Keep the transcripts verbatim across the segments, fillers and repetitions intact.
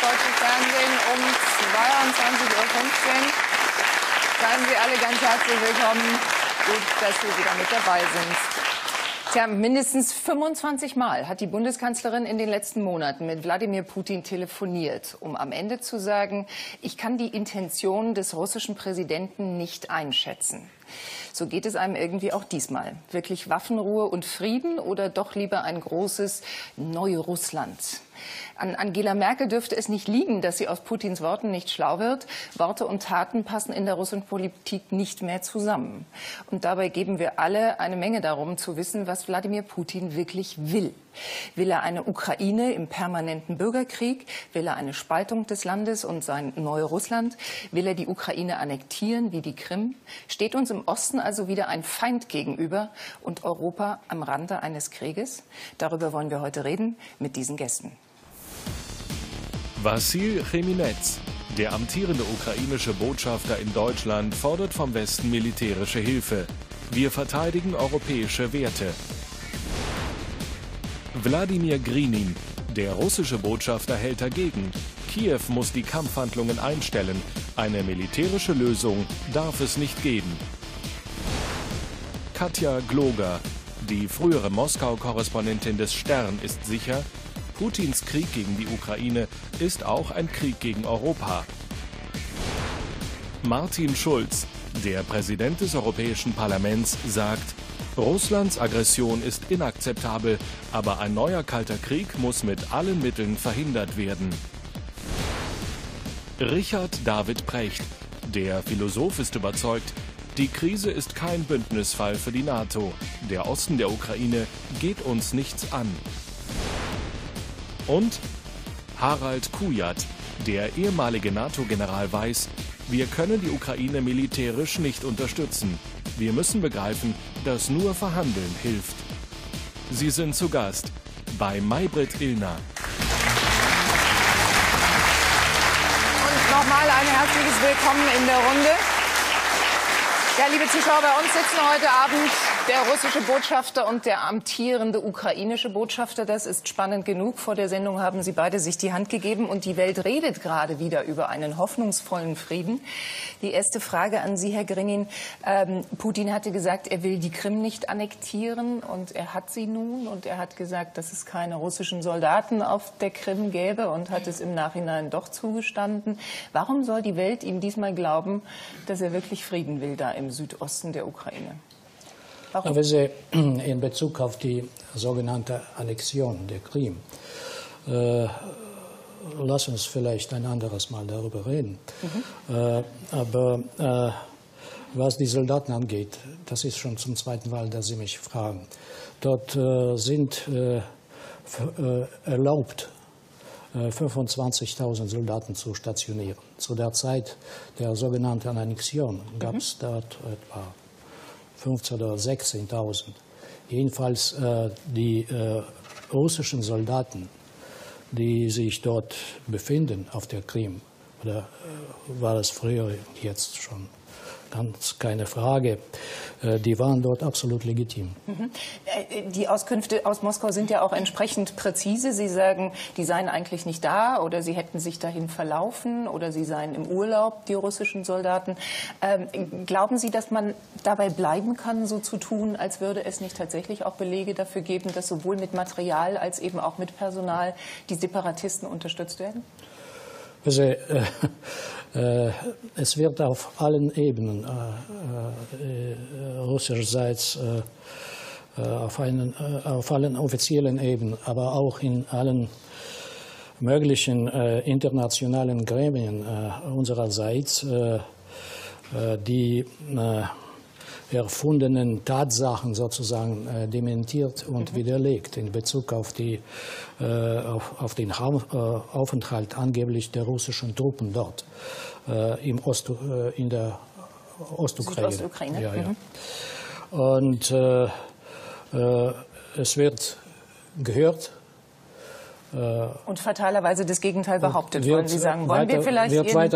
Deutsche Fernsehen um zweiundzwanzig Uhr fünfzehn. Seien Sie alle ganz herzlich willkommen. Gut, dass Sie wieder mit dabei sind. Tja, mindestens fünfundzwanzig Mal hat die Bundeskanzlerin in den letzten Monaten mit Wladimir Putin telefoniert, um am Ende zu sagen, ich kann die Intention des russischen Präsidenten nicht einschätzen. So geht es einem irgendwie auch diesmal. Wirklich Waffenruhe und Frieden oder doch lieber ein großes Neurussland? An Angela Merkel dürfte es nicht liegen, dass sie aus Putins Worten nicht schlau wird. Worte und Taten passen in der russischen Politik nicht mehr zusammen. Und dabei geben wir alle eine Menge darum zu wissen, was Wladimir Putin wirklich will. Will er eine Ukraine im permanenten Bürgerkrieg? Will er eine Spaltung des Landes und sein Neurussland? Will er die Ukraine annektieren wie die Krim? Steht uns im Osten also wieder ein Feind gegenüber und Europa am Rande eines Krieges? Darüber wollen wir heute reden mit diesen Gästen. Vasyl Khymynets, der amtierende ukrainische Botschafter in Deutschland, fordert vom Westen militärische Hilfe. Wir verteidigen europäische Werte. Wladimir Grinin, der russische Botschafter, hält dagegen. Kiew muss die Kampfhandlungen einstellen. Eine militärische Lösung darf es nicht geben. Katja Gloger, die frühere Moskau-Korrespondentin des Stern, ist sicher, Putins Krieg gegen die Ukraine ist auch ein Krieg gegen Europa. Martin Schulz, der Präsident des Europäischen Parlaments, sagt, Russlands Aggression ist inakzeptabel, aber ein neuer Kalter Krieg muss mit allen Mitteln verhindert werden. Richard David Precht, der Philosoph, ist überzeugt, die Krise ist kein Bündnisfall für die NATO. Der Osten der Ukraine geht uns nichts an. Und Harald Kujat, der ehemalige NATO-General, weiß, wir können die Ukraine militärisch nicht unterstützen. Wir müssen begreifen, dass nur Verhandeln hilft. Sie sind zu Gast bei Maybrit Illner. Und nochmal ein herzliches Willkommen in der Runde. Ja, liebe Zuschauer, bei uns sitzen heute Abend der russische Botschafter und der amtierende ukrainische Botschafter. Das ist spannend genug. Vor der Sendung haben sie beide sich die Hand gegeben und die Welt redet gerade wieder über einen hoffnungsvollen Frieden. Die erste Frage an Sie, Herr Grinin. Ähm, Putin hatte gesagt, er will die Krim nicht annektieren und er hat sie nun. Und er hat gesagt, dass es keine russischen Soldaten auf der Krim gäbe und hat es im Nachhinein doch zugestanden. Warum soll die Welt ihm diesmal glauben, dass er wirklich Frieden will da im Südosten der Ukraine? Warum? Wenn Sie in Bezug auf die sogenannte Annexion der Krim, äh, lass uns vielleicht ein anderes Mal darüber reden. Mhm. Äh, aber äh, was die Soldaten angeht, das ist schon zum zweiten Mal, dass Sie mich fragen. Dort äh, sind äh, äh, erlaubt, fünfundzwanzigtausend Soldaten zu stationieren. Zu der Zeit der sogenannten Annexion gab es mhm. dort etwa fünfzehntausend oder sechzehntausend. Jedenfalls äh, die äh, russischen Soldaten, die sich dort befinden auf der Krim, oder äh, war es früher, jetzt schon ganz keine Frage, die waren dort absolut legitim. Die Auskünfte aus Moskau sind ja auch entsprechend präzise. Sie sagen, die seien eigentlich nicht da oder sie hätten sich dahin verlaufen oder sie seien im Urlaub, die russischen Soldaten. Ähm, glauben Sie, dass man dabei bleiben kann, so zu tun, als würde es nicht tatsächlich auch Belege dafür geben, dass sowohl mit Material als eben auch mit Personal die Separatisten unterstützt werden? Also, äh, äh, es wird auf allen Ebenen äh, äh, russischerseits, äh, auf, einen, äh, auf allen offiziellen Ebenen, aber auch in allen möglichen äh, internationalen Gremien äh, unsererseits äh, die äh, erfundenen Tatsachen sozusagen äh, dementiert und mhm. widerlegt in Bezug auf die Auf, auf den Raum, äh, Aufenthalt angeblich der russischen Truppen dort äh, im Ost, äh, in der Ostukraine. Südostukraine. Ja, mhm. ja. Und äh, äh, es wird gehört. Und fatalerweise das Gegenteil behauptet, wollen Sie sagen. Wollen weiter, wir vielleicht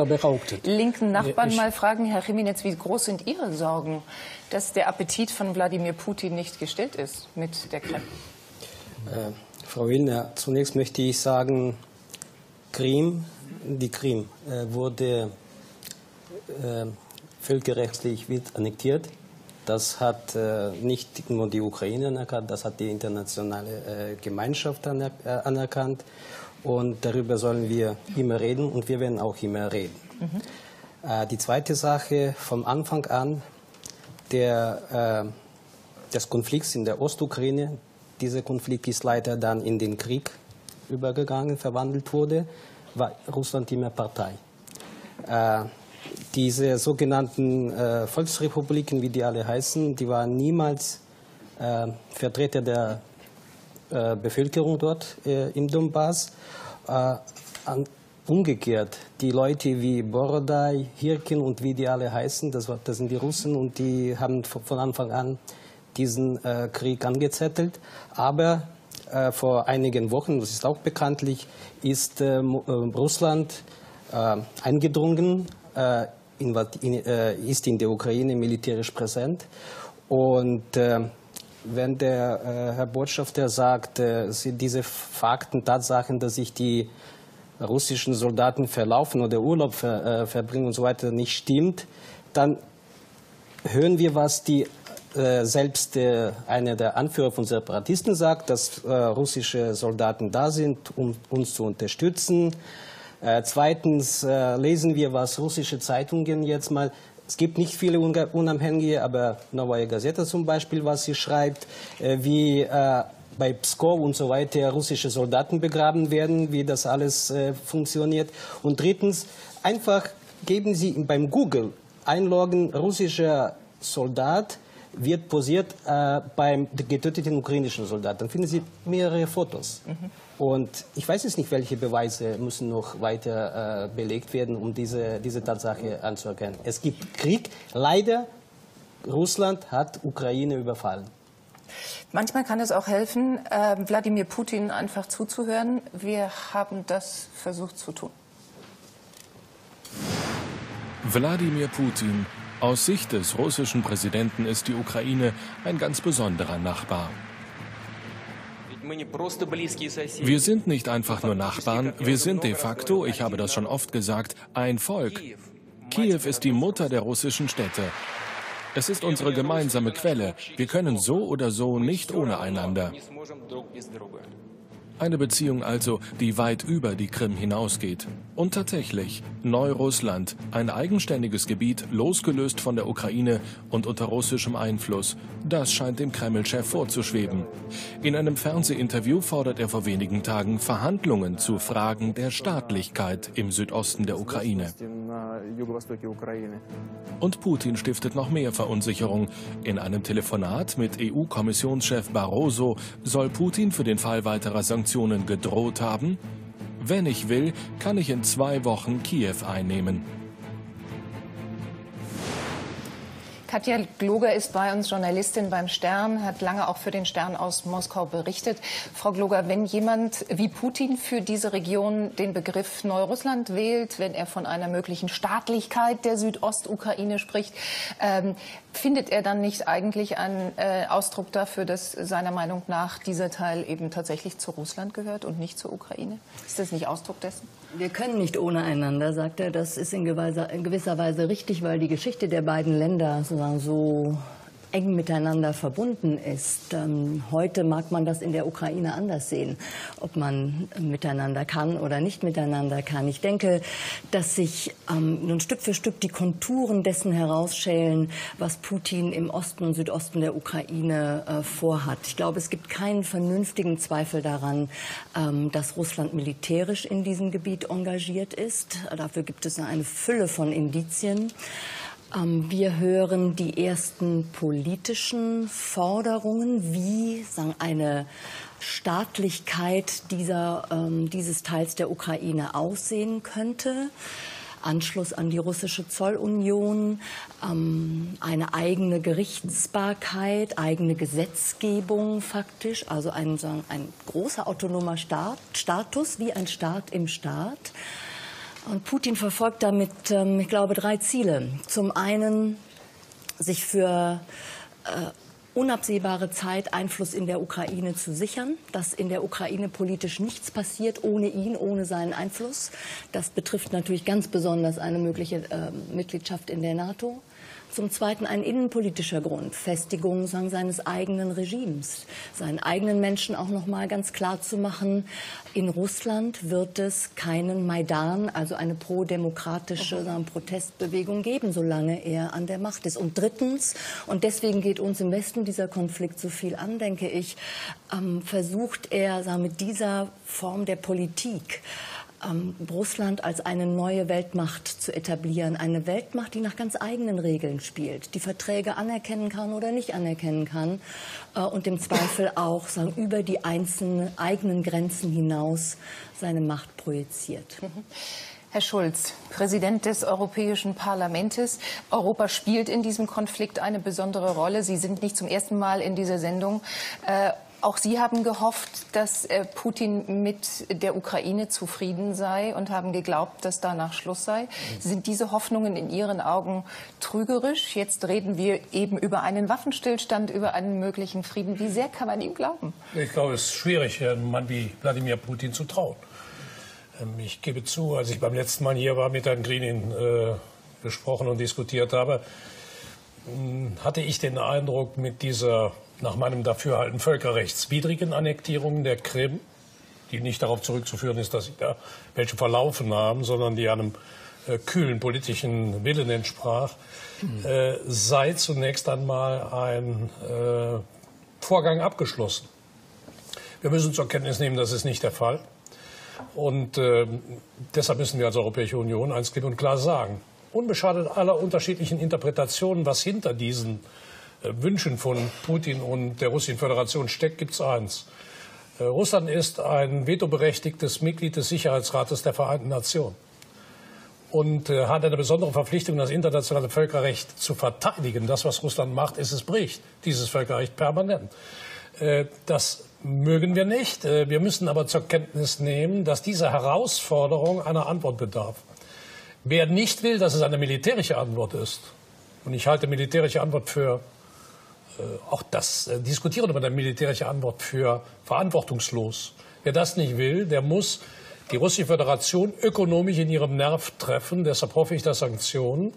Ihren linken Nachbarn ich, mal fragen, Herr Khymynets, wie groß sind Ihre Sorgen, dass der Appetit von Wladimir Putin nicht gestillt ist mit der Krim? Äh. Frau Illner, zunächst möchte ich sagen, Krim, die Krim äh, wurde äh, völkerrechtlich mit annektiert. Das hat äh, nicht nur die Ukraine anerkannt, das hat die internationale äh, Gemeinschaft aner äh, anerkannt. Und darüber sollen wir immer reden und wir werden auch immer reden. Mhm. Äh, die zweite Sache, vom Anfang an der, äh, des Konflikts in der Ostukraine, dieser Konflikt ist leider dann in den Krieg übergegangen, verwandelt wurde, war Russland immer Partei. Äh, Diese sogenannten äh, Volksrepubliken, wie die alle heißen, die waren niemals äh, Vertreter der äh, Bevölkerung dort äh, im Donbass. Äh, an, umgekehrt, die Leute wie Borodai, Hirkin und wie die alle heißen, das, war, das sind die Russen und die haben von Anfang an diesen äh, Krieg angezettelt. Aber äh, vor einigen Wochen, das ist auch bekanntlich, ist äh, Russland äh, eingedrungen. In, in, äh, ist in der Ukraine militärisch präsent. Und äh, wenn der äh, Herr Botschafter sagt, äh, diese Fakten, Tatsachen, dass sich die russischen Soldaten verlaufen oder Urlaub ver, äh, verbringen und so weiter, nicht stimmt, dann hören wir, was die, äh, selbst äh, einer der Anführer von Separatisten sagt, dass äh, russische Soldaten da sind, um uns zu unterstützen. Äh, zweitens äh, lesen wir, was russische Zeitungen jetzt mal, es gibt nicht viele Unabhängige, aber Novaya Gazeta zum Beispiel, was sie schreibt, äh, wie äh, bei Pskow und so weiter russische Soldaten begraben werden, wie das alles äh, funktioniert. Und drittens, einfach geben Sie beim Google einloggen, russischer Soldat wird posiert äh, beim getöteten ukrainischen Soldaten. Dann finden Sie mehrere Fotos. Mhm. Und ich weiß jetzt nicht, welche Beweise müssen noch weiter äh, belegt werden, um diese, diese Tatsache anzuerkennen. Es gibt Krieg. Leider, Russland hat Ukraine überfallen. Manchmal kann es auch helfen, äh, Wladimir Putin einfach zuzuhören. Wir haben das versucht zu tun. Wladimir Putin. Aus Sicht des russischen Präsidenten ist die Ukraine ein ganz besonderer Nachbar. Wir sind nicht einfach nur Nachbarn, wir sind de facto, ich habe das schon oft gesagt, ein Volk. Kiew ist die Mutter der russischen Städte. Es ist unsere gemeinsame Quelle. Wir können so oder so nicht ohne einander. Eine Beziehung also, die weit über die Krim hinausgeht. Und tatsächlich, Neurussland, ein eigenständiges Gebiet, losgelöst von der Ukraine und unter russischem Einfluss, das scheint dem Kreml-Chef vorzuschweben. In einem Fernsehinterview fordert er vor wenigen Tagen Verhandlungen zu Fragen der Staatlichkeit im Südosten der Ukraine. Und Putin stiftet noch mehr Verunsicherung. In einem Telefonat mit E U-Kommissionschef Barroso soll Putin für den Fall weiterer Sanktionen gedroht haben? Wenn ich will, kann ich in zwei Wochen Kiew einnehmen. Katja Gloger ist bei uns, Journalistin beim Stern, hat lange auch für den Stern aus Moskau berichtet. Frau Gloger, wenn jemand wie Putin für diese Region den Begriff Neurussland wählt, wenn er von einer möglichen Staatlichkeit der Südostukraine spricht, ähm, findet er dann nicht eigentlich einen äh, Ausdruck dafür, dass seiner Meinung nach dieser Teil eben tatsächlich zu Russland gehört und nicht zur Ukraine? Ist das nicht Ausdruck dessen? Wir können nicht ohne einander, sagt er. Das ist in gewisser, in gewisser Weise richtig, weil die Geschichte der beiden Länder sozusagen so eng miteinander verbunden ist. Heute mag man das in der Ukraine anders sehen, ob man miteinander kann oder nicht miteinander kann. Ich denke, dass sich ähm, nun Stück für Stück die Konturen dessen herausschälen, was Putin im Osten und Südosten der Ukraine äh, vorhat. Ich glaube, es gibt keinen vernünftigen Zweifel daran, ähm, dass Russland militärisch in diesem Gebiet engagiert ist. Dafür gibt es eine Fülle von Indizien. Wir hören die ersten politischen Forderungen, wie eine Staatlichkeit dieser, dieses Teils der Ukraine aussehen könnte. Anschluss an die russische Zollunion, eine eigene Gerichtsbarkeit, eigene Gesetzgebung faktisch, also ein, ein großer autonomer Staat, Status wie ein Staat im Staat. Und Putin verfolgt damit, ähm, ich glaube, drei Ziele. Zum einen, sich für äh, unabsehbare Zeit Einfluss in der Ukraine zu sichern, dass in der Ukraine politisch nichts passiert ohne ihn, ohne seinen Einfluss. Das betrifft natürlich ganz besonders eine mögliche äh, Mitgliedschaft in der NATO. Zum Zweiten ein innenpolitischer Grund, Festigung sagen, seines eigenen Regimes, seinen eigenen Menschen auch noch mal ganz klar zu machen, in Russland wird es keinen Maidan, also eine pro-demokratische sagen, Protestbewegung geben, solange er an der Macht ist. Und drittens, und deswegen geht uns im Westen dieser Konflikt so viel an, denke ich, ähm, versucht er sagen, mit dieser Form der Politik, Russland als eine neue Weltmacht zu etablieren. Eine Weltmacht, die nach ganz eigenen Regeln spielt, die Verträge anerkennen kann oder nicht anerkennen kann und im Zweifel auch sagen, über die einzelnen eigenen Grenzen hinaus seine Macht projiziert. Herr Schulz, Präsident des Europäischen Parlaments. Europa spielt in diesem Konflikt eine besondere Rolle. Sie sind nicht zum ersten Mal in dieser Sendung. Äh, Auch Sie haben gehofft, dass Putin mit der Ukraine zufrieden sei und haben geglaubt, dass danach Schluss sei. Sind diese Hoffnungen in Ihren Augen trügerisch? Jetzt reden wir eben über einen Waffenstillstand, über einen möglichen Frieden. Wie sehr kann man ihm glauben? Ich glaube, es ist schwierig, einem Mann wie Wladimir Putin zu trauen. Ich gebe zu, als ich beim letzten Mal hier war, mit Herrn Grinin äh, gesprochen und diskutiert habe, hatte ich den Eindruck, mit dieser nach meinem Dafürhalten völkerrechtswidrigen Annektierung der Krim, die nicht darauf zurückzuführen ist, dass sie da welche verlaufen haben, sondern die einem äh, kühlen politischen Willen entsprach, mhm. äh, sei zunächst einmal ein äh, Vorgang abgeschlossen. Wir müssen zur Kenntnis nehmen, das ist nicht der Fall. Und äh, deshalb müssen wir als Europäische Union eins klipp und klar sagen, unbeschadet aller unterschiedlichen Interpretationen, was hinter diesen Wünschen von Putin und der Russischen Föderation steckt, gibt es eins. Russland ist ein vetoberechtigtes Mitglied des Sicherheitsrates der Vereinten Nationen und hat eine besondere Verpflichtung, das internationale Völkerrecht zu verteidigen. Das, was Russland macht, ist, es bricht dieses Völkerrecht permanent. Das mögen wir nicht. Wir müssen aber zur Kenntnis nehmen, dass diese Herausforderung einer Antwort bedarf. Wer nicht will, dass es eine militärische Antwort ist, und ich halte militärische Antwort für auch das äh, Diskutieren über eine militärische Antwort für verantwortungslos. Wer das nicht will, der muss die Russische Föderation ökonomisch in ihrem Nerv treffen. Deshalb hoffe ich, dass Sanktionen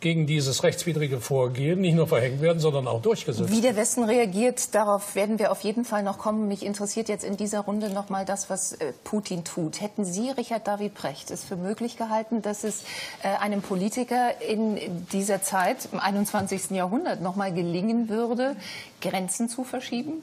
gegen dieses rechtswidrige Vorgehen nicht nur verhängt werden, sondern auch durchgesetzt. Wie der Westen reagiert, darauf werden wir auf jeden Fall noch kommen. Mich interessiert jetzt in dieser Runde noch mal das, was Putin tut. Hätten Sie, Richard David Precht, es für möglich gehalten, dass es einem Politiker in dieser Zeit, im einundzwanzigsten Jahrhundert, noch mal gelingen würde, Grenzen zu verschieben?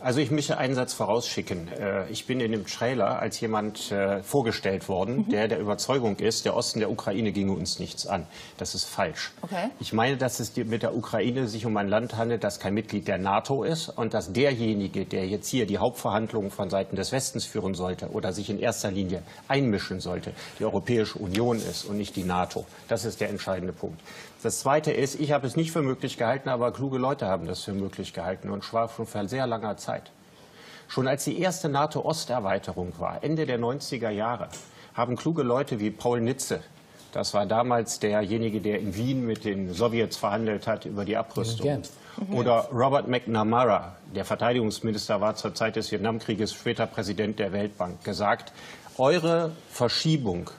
Also ich möchte einen Satz vorausschicken. Ich bin in dem Trailer als jemand vorgestellt worden, der der Überzeugung ist, der Osten der Ukraine ginge uns nichts an. Das ist falsch. Okay. Ich meine, dass es mit der Ukraine sich um ein Land handelt, das kein Mitglied der NATO ist und dass derjenige, der jetzt hier die Hauptverhandlungen von Seiten des Westens führen sollte oder sich in erster Linie einmischen sollte, die Europäische Union ist und nicht die NATO. Das ist der entscheidende Punkt. Das Zweite ist, ich habe es nicht für möglich gehalten, aber kluge Leute haben das für möglich gehalten und zwar schon vor sehr langer Zeit. Schon als die erste NATO-Osterweiterung war, Ende der neunziger Jahre, haben kluge Leute wie Paul Nitze, das war damals derjenige, der in Wien mit den Sowjets verhandelt hat über die Abrüstung, oder Robert McNamara, der Verteidigungsminister war zur Zeit des Vietnamkrieges, später Präsident der Weltbank, gesagt, eure Verschiebung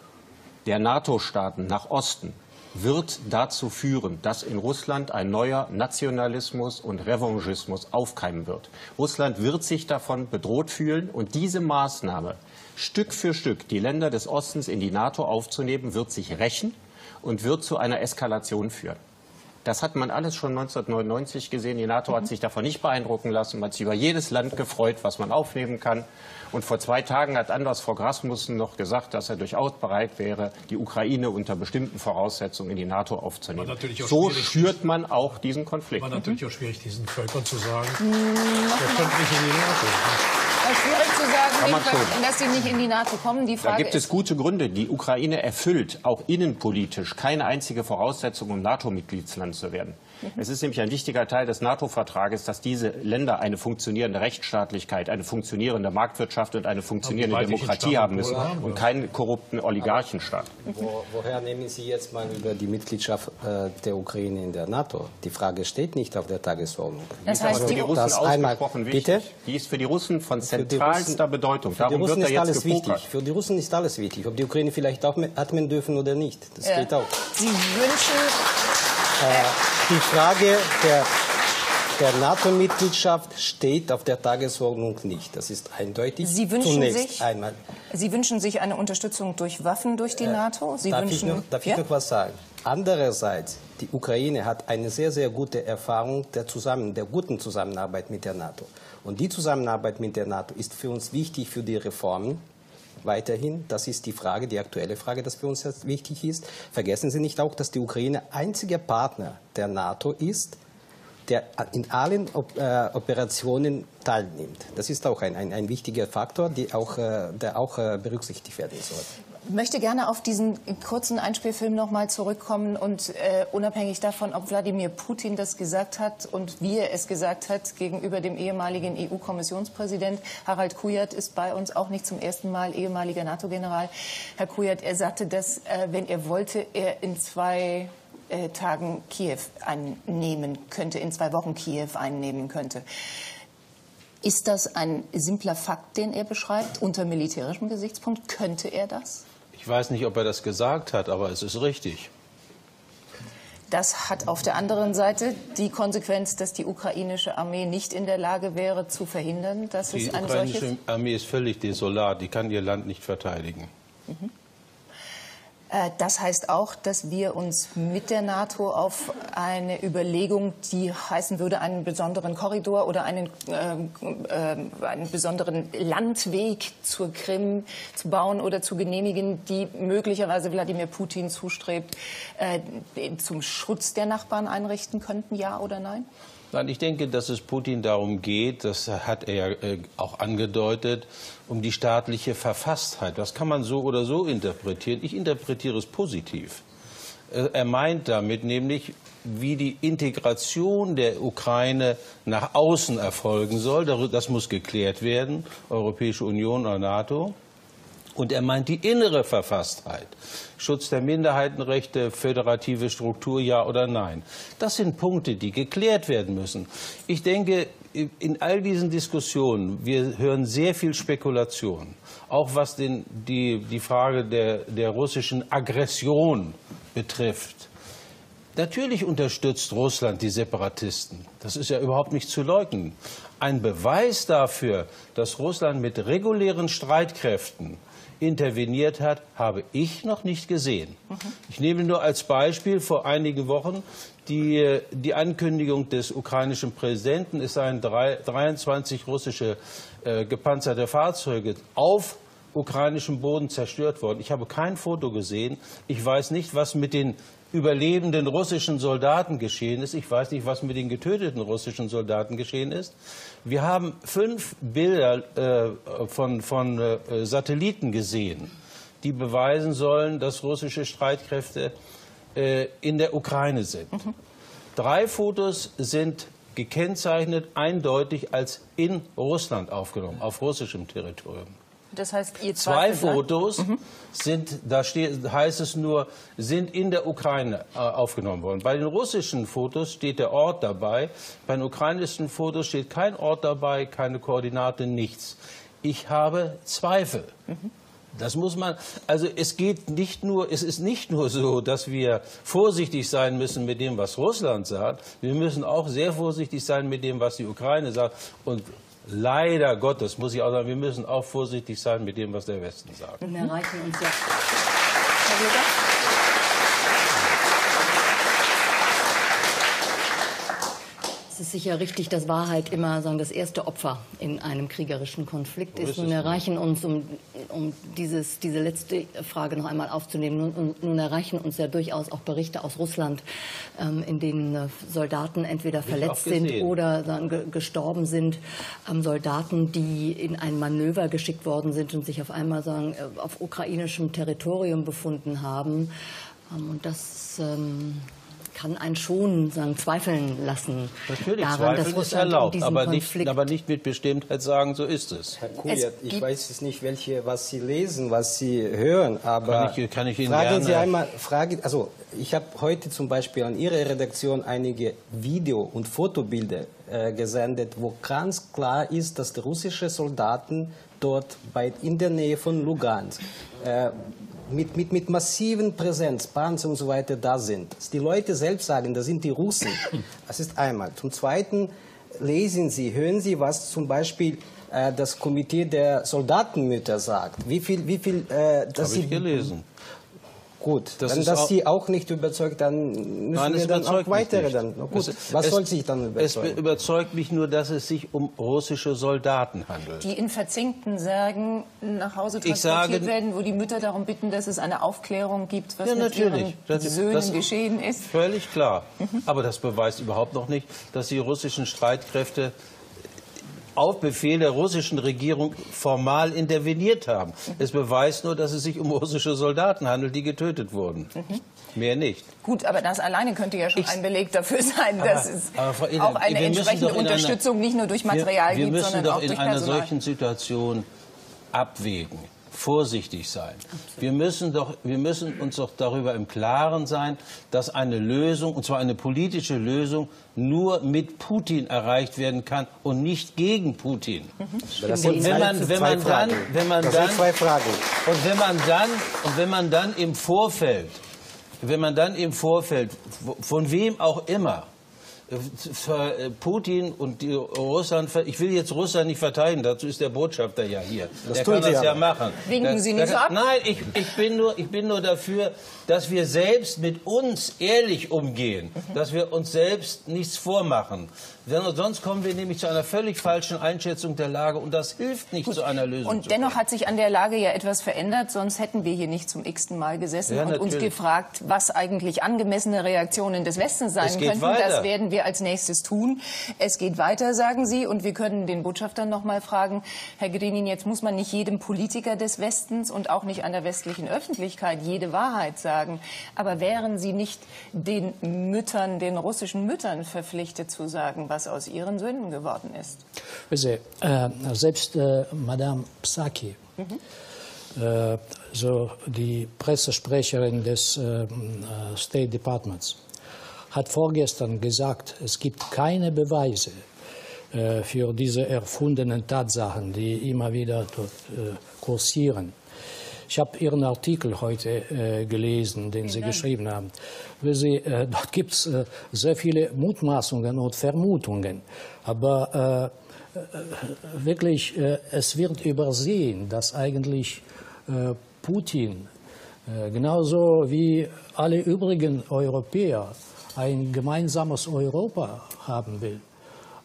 der NATO-Staaten nach Osten wird dazu führen, dass in Russland ein neuer Nationalismus und Revanchismus aufkeimen wird. Russland wird sich davon bedroht fühlen und diese Maßnahme, Stück für Stück die Länder des Ostens in die NATO aufzunehmen, wird sich rächen und wird zu einer Eskalation führen. Das hat man alles schon neunzehnhundertneunundneunzig gesehen. Die NATO hat sich davon nicht beeindrucken lassen. Man hat sich über jedes Land gefreut, was man aufnehmen kann. Und vor zwei Tagen hat Anders Fogh Rasmussen noch gesagt, dass er durchaus bereit wäre, die Ukraine unter bestimmten Voraussetzungen in die NATO aufzunehmen. So schürt man auch diesen Konflikt. War natürlich auch schwierig, diesen Völkern zu sagen, wir können nicht in die NATO. Es ist schwierig zu sagen, dass sie nicht in die NATO kommen. Die Frage da gibt es gute Gründe. Die Ukraine erfüllt auch innenpolitisch keine einzige Voraussetzung, um NATO-Mitgliedsland zu werden. Mhm. Es ist nämlich ein wichtiger Teil des NATO-Vertrages, dass diese Länder eine funktionierende Rechtsstaatlichkeit, eine funktionierende Marktwirtschaft und eine funktionierende Demokratie haben müssen und keinen korrupten Oligarchenstaat. Wo, woher nehmen Sie jetzt mal über die Mitgliedschaft äh, der Ukraine in der NATO. Die Frage steht nicht auf der Tagesordnung. Das heißt, die, die Russen das ausgesprochen wichtig. Bitte? Die ist für die Russen von zentralster Bedeutung. Für Darum die Russen wird ist da jetzt alles wichtig. Für die Russen ist alles wichtig. Ob die Ukraine vielleicht auch atmen dürfen oder nicht, das ja. geht auch. Sie wünschen äh, die Frage der Der NATO-Mitgliedschaft steht auf der Tagesordnung nicht. Das ist eindeutig. Sie wünschen Zunächst sich einmal. Sie wünschen sich eine Unterstützung durch Waffen durch die äh, NATO? Sie darf wünschen, ich noch, darf ja? ich noch was sagen? Andererseits, die Ukraine hat eine sehr, sehr gute Erfahrung der, zusammen, der guten Zusammenarbeit mit der NATO. Und die Zusammenarbeit mit der NATO ist für uns wichtig für die Reformen. Weiterhin, das ist die Frage, die aktuelle Frage, das für uns jetzt wichtig ist. Vergessen Sie nicht auch, dass die Ukraine einziger Partner der NATO ist, der in allen Operationen teilnimmt. Das ist auch ein, ein, ein wichtiger Faktor, die auch, der auch berücksichtigt werden soll. Ich möchte gerne auf diesen kurzen Einspielfilm noch mal zurückkommen und äh, unabhängig davon, ob Wladimir Putin das gesagt hat und wie er es gesagt hat gegenüber dem ehemaligen E U-Kommissionspräsident. Harald Kujat ist bei uns auch nicht zum ersten Mal, ehemaliger NATO-General. Herr Kujat, er sagte, dass, äh, wenn er wollte, er in zwei... Tagen Kiew einnehmen könnte, in zwei Wochen Kiew einnehmen könnte. Ist das ein simpler Fakt, den er beschreibt, unter militärischem Gesichtspunkt? Könnte er das? Ich weiß nicht, ob er das gesagt hat, aber es ist richtig. Das hat auf der anderen Seite die Konsequenz, dass die ukrainische Armee nicht in der Lage wäre, zu verhindern, dass es ein solches... Die ukrainische Armee ist völlig desolat, die kann ihr Land nicht verteidigen. Mhm. Das heißt auch, dass wir uns mit der NATO auf eine Überlegung, die heißen würde, einen besonderen Korridor oder einen, äh, äh, einen besonderen Landweg zur Krim zu bauen oder zu genehmigen, die möglicherweise Wladimir Putin zustrebt, äh, zum Schutz der Nachbarn einrichten könnten, ja oder nein? Nein, ich denke, dass es Putin darum geht, das hat er äh, auch angedeutet, um die staatliche Verfasstheit. Das kann man so oder so interpretieren. Ich interpretiere es positiv. Äh, er meint damit nämlich, wie die Integration der Ukraine nach außen erfolgen soll. Das muss geklärt werden, Europäische Union oder NATO. Und er meint die innere Verfasstheit, Schutz der Minderheitenrechte, föderative Struktur, ja oder nein. Das sind Punkte, die geklärt werden müssen. Ich denke, in all diesen Diskussionen, wir hören sehr viel Spekulation, auch was den, die, die Frage der, der russischen Aggression betrifft. Natürlich unterstützt Russland die Separatisten. Das ist ja überhaupt nicht zu leugnen. Ein Beweis dafür, dass Russland mit regulären Streitkräften interveniert hat, habe ich noch nicht gesehen. Ich nehme nur als Beispiel vor einigen Wochen die, die Ankündigung des ukrainischen Präsidenten, es seien dreiundzwanzig russische äh, gepanzerte Fahrzeuge auf ukrainischem Boden zerstört worden. Ich habe kein Foto gesehen. Ich weiß nicht, was mit den überlebenden russischen Soldaten geschehen ist. Ich weiß nicht, was mit den getöteten russischen Soldaten geschehen ist. Wir haben fünf Bilder äh, von, von äh, Satelliten gesehen, die beweisen sollen, dass russische Streitkräfte äh, in der Ukraine sind. Mhm. Drei Fotos sind gekennzeichnet eindeutig als in Russland aufgenommen, auf russischem Territorium. Das heißt, ihr zwei Fotos an? sind, da steht, heißt es nur, sind in der Ukraine äh, aufgenommen worden. Bei den russischen Fotos steht der Ort dabei, bei den ukrainischen Fotos steht kein Ort dabei, keine Koordinate, nichts. Ich habe Zweifel. Mhm. Das muss man, also es geht nicht nur, es ist nicht nur so, dass wir vorsichtig sein müssen mit dem, was Russland sagt. Wir müssen auch sehr vorsichtig sein mit dem, was die Ukraine sagt. Und leider Gottes, muss ich auch sagen, wir müssen auch vorsichtig sein mit dem, was der Westen sagt. Und wir reichen uns ja. Herr Gloger? Es ist sicher richtig, dass Wahrheit immer sagen, das erste Opfer in einem kriegerischen Konflikt ist. Nun erreichen uns, um, um dieses, diese letzte Frage noch einmal aufzunehmen, nun, nun erreichen uns ja durchaus auch Berichte aus Russland, ähm, in denen Soldaten entweder verletzt sind oder dann gestorben sind. Ähm, Soldaten, die in ein Manöver geschickt worden sind und sich auf einmal sagen, auf ukrainischem Territorium befunden haben. Ähm, und das ähm, kann einen schon sagen, zweifeln lassen. Natürlich, daran, Zweifel ist erlaubt, aber nicht, aber nicht mit Bestimmtheit sagen, so ist es. Herr Kujat, es ich weiß es nicht, welche, was Sie lesen, was Sie hören, aber kann ich, kann ich Ihnen fragen gerne Sie einmal, fragen, also ich habe heute zum Beispiel an Ihre Redaktion einige Video- und Fotobilder äh, gesendet, wo ganz klar ist, dass die russischen Soldaten dort bei, in der Nähe von Lugansk äh, Mit, mit, mit massiven Präsenz, Panzer und so weiter da sind. Die Leute selbst sagen, das sind die Russen. Das ist einmal. Zum Zweiten lesen Sie, hören Sie, was zum Beispiel äh, das Komitee der Soldatenmütter sagt. Wie viel, wie viel, äh, das habe ich gelesen. Gut, das wenn das auch Sie auch nicht überzeugt, dann müssen Nein, wir dann auch weitere dann. Na gut, es, was es, soll sich dann überzeugen? Es überzeugt mich nur, dass es sich um russische Soldaten handelt. Die in verzinkten Särgen nach Hause transportiert sage, werden, wo die Mütter darum bitten, dass es eine Aufklärung gibt, was ja, mit ihren das, Söhnen das geschehen ist. Völlig klar. Mhm. Aber das beweist überhaupt noch nicht, dass die russischen Streitkräfte auf Befehl der russischen Regierung formal interveniert haben. Es beweist nur, dass es sich um russische Soldaten handelt, die getötet wurden. Mhm. Mehr nicht. Gut, aber das alleine könnte ja schon ich, ein Beleg dafür sein, dass aber, es aber auch eine entsprechende Unterstützung einer, nicht nur durch Material wir, wir gibt, sondern auch durch Personal. Wir müssen doch in einer solchen Situation abwägen, vorsichtig sein. Wir müssen, doch, wir müssen uns doch darüber im Klaren sein, dass eine Lösung, und zwar eine politische Lösung, nur mit Putin erreicht werden kann und nicht gegen Putin. Das sind zwei Fragen. Und wenn man dann, und wenn man dann im Vorfeld, wenn man dann im Vorfeld, von wem auch immer, Putin und Russland, ich will jetzt Russland nicht verteidigen, dazu ist der Botschafter ja hier. Das der kann das ja machen. Winken Sie nicht ab? Nein, ich, ich, bin nur, ich bin nur dafür, dass wir selbst mit uns ehrlich umgehen, dass wir uns selbst nichts vormachen. Sonst kommen wir nämlich zu einer völlig falschen Einschätzung der Lage und das hilft nicht Gut. zu einer Lösung. Und dennoch hat sich an der Lage ja etwas verändert, sonst hätten wir hier nicht zum x-ten Mal gesessen ja, und natürlich. uns gefragt, was eigentlich angemessene Reaktionen des Westens sein es geht könnten. Weiter. Das werden wir als nächstes tun. Es geht weiter, sagen Sie, und wir können den Botschafter noch mal fragen, Herr Grinin, jetzt muss man nicht jedem Politiker des Westens und auch nicht einer westlichen Öffentlichkeit jede Wahrheit sagen, aber wären Sie nicht den Müttern, den russischen Müttern verpflichtet zu sagen, was aus ihren Söhnen geworden ist? Sie, äh, selbst äh, Madame Psaki, mhm. äh, so die Pressesprecherin des äh, State Departments, hat vorgestern gesagt, es gibt keine Beweise äh, für diese erfundenen Tatsachen, die immer wieder dort äh, kursieren. Ich habe Ihren Artikel heute äh, gelesen, den Sie geschrieben haben. Sie, äh, dort gibt es äh, sehr viele Mutmaßungen und Vermutungen. Aber äh, äh, wirklich, äh, es wird übersehen, dass eigentlich äh, Putin äh, genauso wie alle übrigen Europäer ein gemeinsames Europa haben will.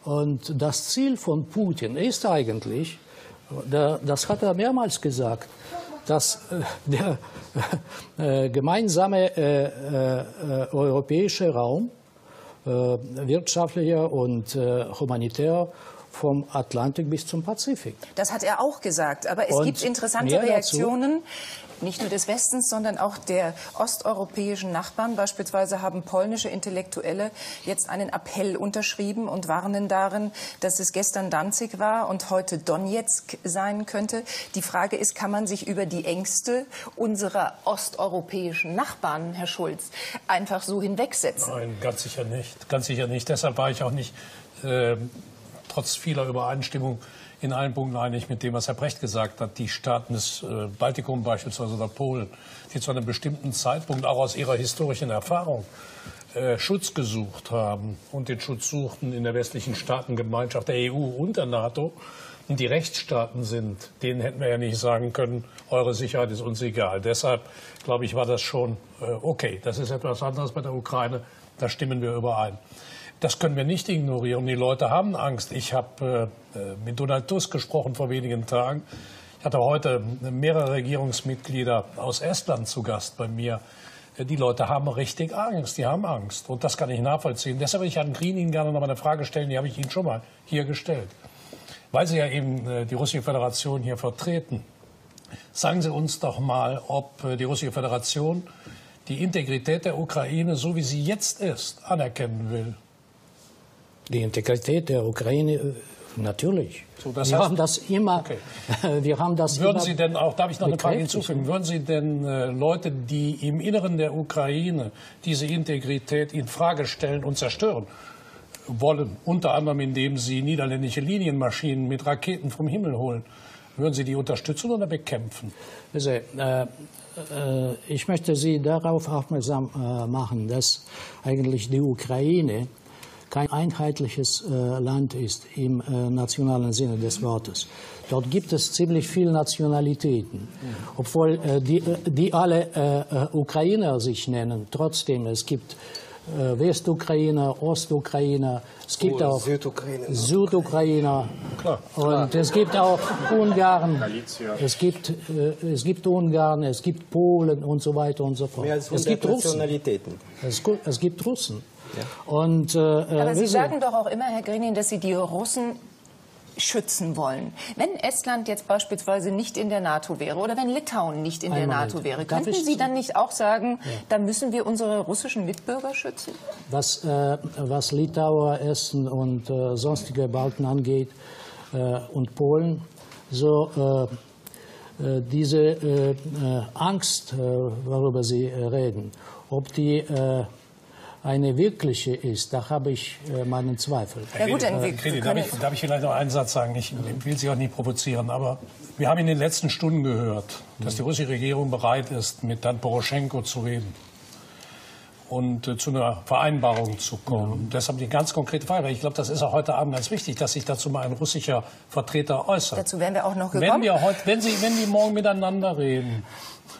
Und das Ziel von Putin ist eigentlich, da, das hat er mehrmals gesagt, dass äh, der äh, gemeinsame äh, äh, europäische Raum, äh, wirtschaftlicher und äh, humanitärer, vom Atlantik bis zum Pazifik. Das hat er auch gesagt, aber es und gibt interessante Reaktionen, dazu. nicht nur des Westens, sondern auch der osteuropäischen Nachbarn. Beispielsweise haben polnische Intellektuelle jetzt einen Appell unterschrieben und warnen darin, dass es gestern Danzig war und heute Donezk sein könnte. Die Frage ist, kann man sich über die Ängste unserer osteuropäischen Nachbarn, Herr Schulz, einfach so hinwegsetzen? Nein, ganz sicher nicht. Ganz sicher nicht. Deshalb war ich auch nicht äh trotz vieler Übereinstimmung in allen Punkten einig mit dem, was Herr Precht gesagt hat. Die Staaten des äh, Baltikum beispielsweise oder Polen, die zu einem bestimmten Zeitpunkt auch aus ihrer historischen Erfahrung äh, Schutz gesucht haben und den Schutz suchten in der westlichen Staatengemeinschaft der E U und der NATO, und die Rechtsstaaten sind, denen hätten wir ja nicht sagen können, eure Sicherheit ist uns egal. Deshalb, glaube ich, war das schon äh, okay. Das ist etwas anderes bei der Ukraine, da stimmen wir überein. Das können wir nicht ignorieren. Die Leute haben Angst. Ich habe äh, mit Donald Tusk gesprochen vor wenigen Tagen. Ich hatte heute mehrere Regierungsmitglieder aus Estland zu Gast bei mir. Äh, die Leute haben richtig Angst. Die haben Angst. Und das kann ich nachvollziehen. Deshalb würde ich Herrn Grinin gerne noch mal eine Frage stellen. Die habe ich Ihnen schon mal hier gestellt. Weil Sie ja eben äh, die Russische Föderation hier vertreten. Sagen Sie uns doch mal, ob äh, die Russische Föderation die Integrität der Ukraine, so wie sie jetzt ist, anerkennen will? Die Integrität der Ukraine, natürlich. So, das wir, heißt, haben das immer, okay. wir haben das würden immer... Sie denn auch, darf ich noch eine Frage hinzufügen, würden Sie denn äh, Leute, die im Inneren der Ukraine diese Integrität in Frage stellen und zerstören wollen, unter anderem indem sie niederländische Linienmaschinen mit Raketen vom Himmel holen, würden Sie die unterstützen oder bekämpfen? Also, äh, äh, ich möchte Sie darauf aufmerksam äh, machen, dass eigentlich die Ukraine kein einheitliches äh, Land ist im äh, nationalen Sinne des Wortes. Dort gibt es ziemlich viele Nationalitäten, obwohl äh, die, äh, die alle äh, Ukrainer sich nennen. Trotzdem, es gibt äh, Westukrainer, Ostukrainer, es gibt oh, auch Südukrainer, Südukrainer. Klar. Und es gibt auch Ungarn, es gibt, äh, es gibt Ungarn, es gibt Polen und so weiter und so fort. Mehr als es gibt Nationalitäten. Es, es gibt Russen. Ja. Und, äh, aber Sie sagen doch auch immer, Herr Grinin, dass Sie die Russen schützen wollen. Wenn Estland jetzt beispielsweise nicht in der NATO wäre oder wenn Litauen nicht in Ein der Moment. NATO wäre, könnten Sie dann nicht auch sagen, ja. da müssen wir unsere russischen Mitbürger schützen? Was, äh, was Litauer, Esten und äh, sonstige Balten angeht äh, und Polen, so äh, äh, diese äh, äh, Angst, äh, worüber Sie äh, reden, ob die... Äh, eine wirkliche ist, da habe ich äh, meinen Zweifel. Herr ja, gut, äh, Grinin, darf, darf ich vielleicht noch einen Satz sagen? Ich will Sie auch nicht provozieren, aber wir haben in den letzten Stunden gehört, dass die russische Regierung bereit ist, mit Herrn Poroschenko zu reden und äh, zu einer Vereinbarung zu kommen. Ja. Deshalb die ganz konkrete Frage. Ich glaube, das ist auch heute Abend ganz wichtig, dass sich dazu mal ein russischer Vertreter äußert. Dazu wären wir auch noch gekommen. Wenn, wir heute, wenn, Sie, wenn die morgen miteinander reden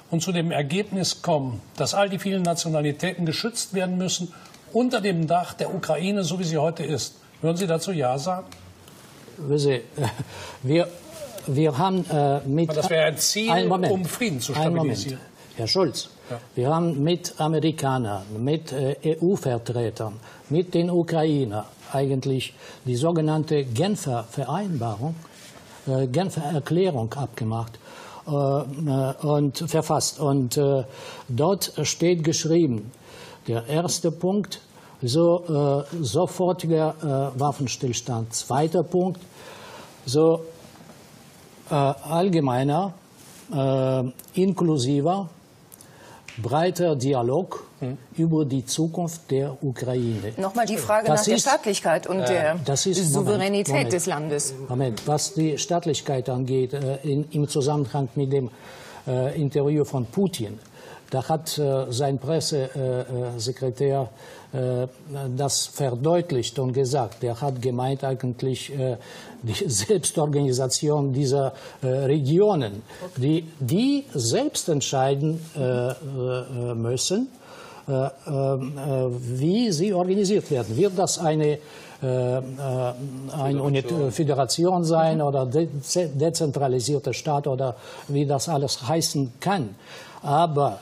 und zu dem Ergebnis kommen, dass all die vielen Nationalitäten geschützt werden müssen, unter dem Dach der Ukraine, so wie sie heute ist. Würden Sie dazu Ja sagen? Wir, wir haben äh, mit... Aber das wäre ein Ziel, Moment, um Frieden zu stabilisieren. Herr Schulz, ja. wir haben mit Amerikanern, mit äh, E U-Vertretern, mit den Ukrainern eigentlich die sogenannte Genfer Vereinbarung, äh, Genfer Erklärung abgemacht. Und verfasst. Und äh, dort steht geschrieben, der erste Punkt, so äh, sofortiger äh, Waffenstillstand. Zweiter Punkt, so äh, allgemeiner, äh, inklusiver, breiter Dialog hm. über die Zukunft der Ukraine. Nochmal die Frage das nach ist, der Staatlichkeit und äh, der das ist, Souveränität Moment, Moment, des Landes. Moment, was die Staatlichkeit angeht, äh, in, im Zusammenhang mit dem äh, Interview von Putin, da hat äh, sein Pressesekretär äh, äh, das verdeutlicht und gesagt. Er hat gemeint eigentlich äh, die Selbstorganisation dieser äh, Regionen, die, die selbst entscheiden äh, äh, müssen, äh, äh, wie sie organisiert werden. Wird das eine Äh, äh, eine Föderation, Föderation sein mhm. oder de dezentralisierter Staat oder wie das alles heißen kann. Aber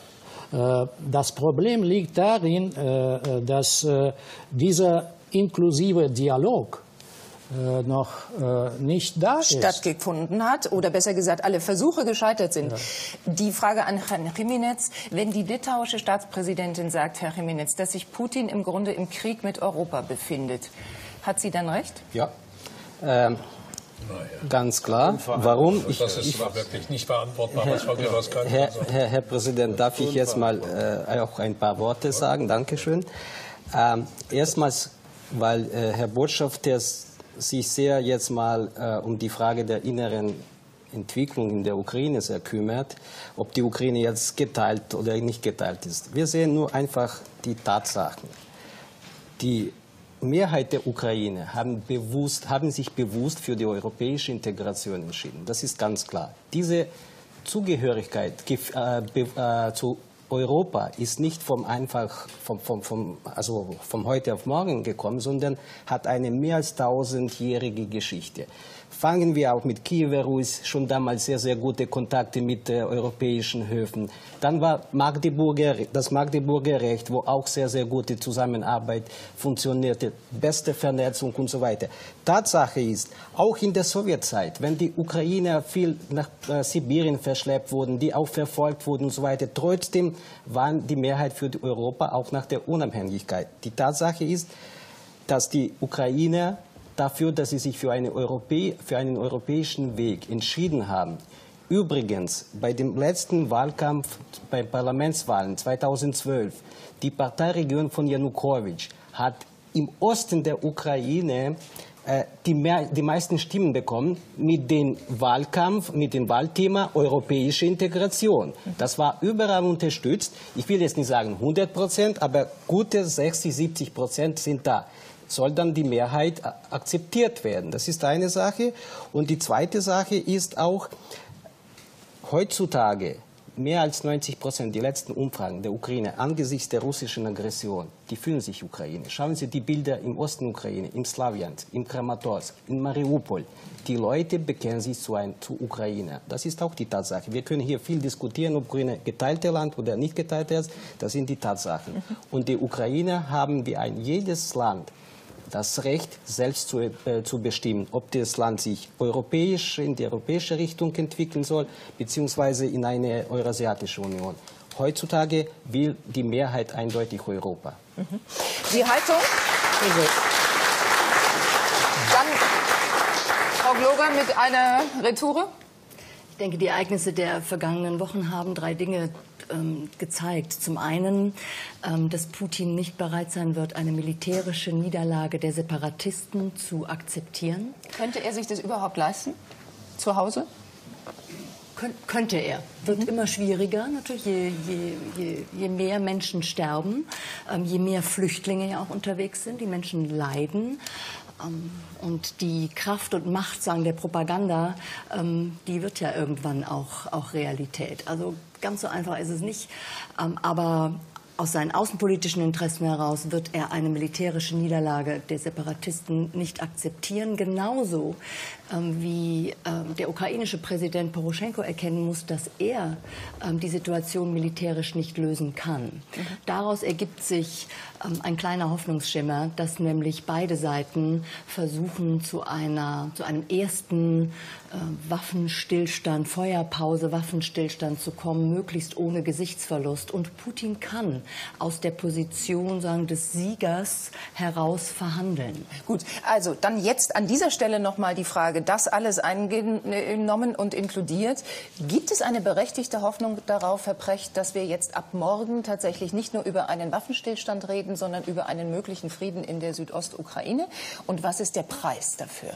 äh, das Problem liegt darin, äh, dass äh, dieser inklusive Dialog äh, noch äh, nicht da ist. Stattgefunden hat oder besser gesagt, alle Versuche gescheitert sind. Ja. Die Frage an Herrn Khymynets, wenn die litauische Staatspräsidentin sagt, Herr Khymynets, dass sich Putin im Grunde im Krieg mit Europa befindet, hat sie dann recht? Ja, ähm, ganz klar. Warum? Ich, das ist ich, wirklich nicht beantwortbar. Herr, was kann Herr, Herr, Herr Präsident, darf ich jetzt mal äh, auch ein paar Worte sagen? Dankeschön. Ähm, erstmals, weil äh, Herr Botschafter sich sehr jetzt mal äh, um die Frage der inneren Entwicklung in der Ukraine sehr kümmert, ob die Ukraine jetzt geteilt oder nicht geteilt ist. Wir sehen nur einfach die Tatsachen. Die Mehrheit der Ukraine haben, bewusst, haben sich bewusst für die europäische Integration entschieden. Das ist ganz klar. Diese Zugehörigkeit äh, äh, zu Europa ist nicht vom, einfach, vom, vom, vom, also vom heute auf morgen gekommen, sondern hat eine mehr als tausendjährige Geschichte. fangen wir auch mit Kiewer Russ, schon damals sehr, sehr gute Kontakte mit äh, europäischen Höfen. Dann war Magdeburger, das Magdeburger Recht, wo auch sehr, sehr gute Zusammenarbeit funktionierte, beste Vernetzung und so weiter. Tatsache ist, auch in der Sowjetzeit, wenn die Ukrainer viel nach äh, Sibirien verschleppt wurden, die auch verfolgt wurden und so weiter, trotzdem waren die Mehrheit für Europa auch nach der Unabhängigkeit. Die Tatsache ist, dass die Ukrainer dafür, dass sie sich für, eine Europä für einen europäischen Weg entschieden haben. Übrigens, bei dem letzten Wahlkampf, bei Parlamentswahlen zweitausendzwölf, die Parteiregion von Janukowitsch hat im Osten der Ukraine äh, die, mehr, die meisten Stimmen bekommen mit dem Wahlkampf, mit dem Wahlthema europäische Integration. Das war überall unterstützt. Ich will jetzt nicht sagen hundert Prozent, aber gute sechzig, siebzig Prozent sind da. Soll dann die Mehrheit akzeptiert werden. Das ist eine Sache. Und die zweite Sache ist auch, heutzutage mehr als neunzig Prozent der letzten Umfragen der Ukraine angesichts der russischen Aggression, die fühlen sich Ukraine. Schauen Sie die Bilder im Osten Ukraine, in Slawiansk, in Kramatorsk, in Mariupol. Die Leute bekennen sich zu, ein, zu Ukraine. Das ist auch die Tatsache. Wir können hier viel diskutieren, ob Ukraine geteiltes Land oder nicht geteiltes ist. Das sind die Tatsachen. Und die Ukrainer haben wie ein jedes Land das Recht, selbst zu, äh, zu bestimmen, ob das Land sich europäisch in die europäische Richtung entwickeln soll, beziehungsweise in eine eurasiatische Union. Heutzutage will die Mehrheit eindeutig Europa. Mhm. Die Haltung? Also. Dann Frau Gloger mit einer Retoure. Ich denke, die Ereignisse der vergangenen Wochen haben drei Dinge gezeigt. Zum einen, dass Putin nicht bereit sein wird, eine militärische Niederlage der Separatisten zu akzeptieren. Könnte er sich das überhaupt leisten? Zu Hause? Kön könnte er. Wird mhm. immer schwieriger, natürlich, je, je, je, je mehr Menschen sterben, je mehr Flüchtlinge ja auch unterwegs sind, die Menschen leiden. Und die Kraft und Macht, sagen, der Propaganda, die wird ja irgendwann auch, auch Realität. Also ganz so einfach ist es nicht. Aber aus seinen außenpolitischen Interessen heraus wird er eine militärische Niederlage der Separatisten nicht akzeptieren. Genauso wie der ukrainische Präsident Poroschenko erkennen muss, dass er die Situation militärisch nicht lösen kann. Daraus ergibt sich ein kleiner Hoffnungsschimmer, dass nämlich beide Seiten versuchen, zu einer, zu einem ersten äh, Waffenstillstand, Feuerpause, Waffenstillstand zu kommen, möglichst ohne Gesichtsverlust. Und Putin kann aus der Position, sagen, des Siegers heraus verhandeln. Gut, also dann jetzt an dieser Stelle nochmal die Frage, das alles eingenommen und inkludiert. Gibt es eine berechtigte Hoffnung darauf, Herr Precht, dass wir jetzt ab morgen tatsächlich nicht nur über einen Waffenstillstand reden, sondern über einen möglichen Frieden in der Südostukraine? Und was ist der Preis dafür?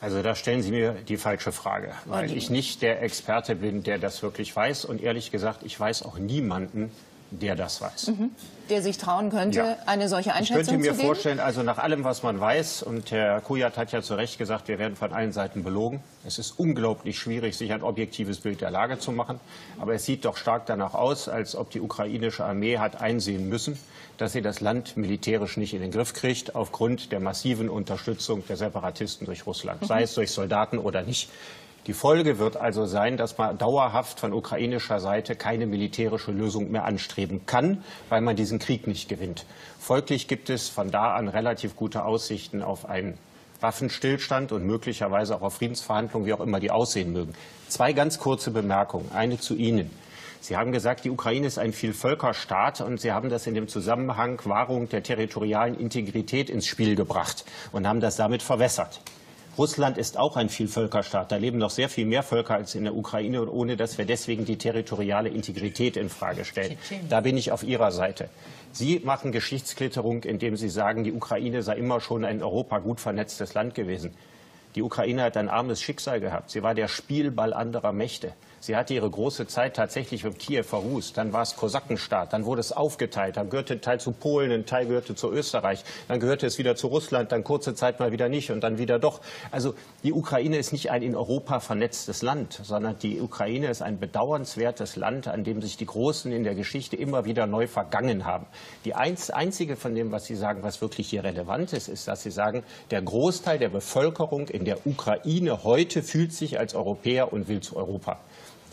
Also da stellen Sie mir die falsche Frage, weil ich nicht der Experte bin, der das wirklich weiß. Und ehrlich gesagt, ich weiß auch niemanden, der das weiß. Mhm. Der sich trauen könnte, ja, eine solche Einschätzung zu geben? Ich könnte mir vorstellen, also nach allem, was man weiß, und Herr Kujat hat ja zu Recht gesagt, wir werden von allen Seiten belogen. Es ist unglaublich schwierig, sich ein objektives Bild der Lage zu machen. Aber es sieht doch stark danach aus, als ob die ukrainische Armee hat einsehen müssen, dass sie das Land militärisch nicht in den Griff kriegt, aufgrund der massiven Unterstützung der Separatisten durch Russland, mhm. sei es durch Soldaten oder nicht. Die Folge wird also sein, dass man dauerhaft von ukrainischer Seite keine militärische Lösung mehr anstreben kann, weil man diesen Krieg nicht gewinnt. Folglich gibt es von da an relativ gute Aussichten auf einen Waffenstillstand und möglicherweise auch auf Friedensverhandlungen, wie auch immer die aussehen mögen. Zwei ganz kurze Bemerkungen, eine zu Ihnen. Sie haben gesagt, die Ukraine ist ein Vielvölkerstaat, und Sie haben das in dem Zusammenhang Wahrung der territorialen Integrität ins Spiel gebracht und haben das damit verwässert. Russland ist auch ein Vielvölkerstaat. Da leben noch sehr viel mehr Völker als in der Ukraine, und ohne dass wir deswegen die territoriale Integrität in Frage stellen. Da bin ich auf Ihrer Seite. Sie machen Geschichtsklitterung, indem Sie sagen, die Ukraine sei immer schon ein in Europa gut vernetztes Land gewesen. Die Ukraine hat ein armes Schicksal gehabt. Sie war der Spielball anderer Mächte. Sie hatte ihre große Zeit tatsächlich mit Kiew verrußt. Dann war es Kosakenstaat, dann wurde es aufgeteilt. Dann gehörte ein Teil zu Polen, ein Teil gehörte zu Österreich. Dann gehörte es wieder zu Russland, dann kurze Zeit mal wieder nicht und dann wieder doch. Also die Ukraine ist nicht ein in Europa vernetztes Land, sondern die Ukraine ist ein bedauernswertes Land, an dem sich die Großen in der Geschichte immer wieder neu vergangen haben. Die einzige von dem, was Sie sagen, was wirklich hier relevant ist, ist, dass Sie sagen, der Großteil der Bevölkerung in der Ukraine heute fühlt sich als Europäer und will zu Europa.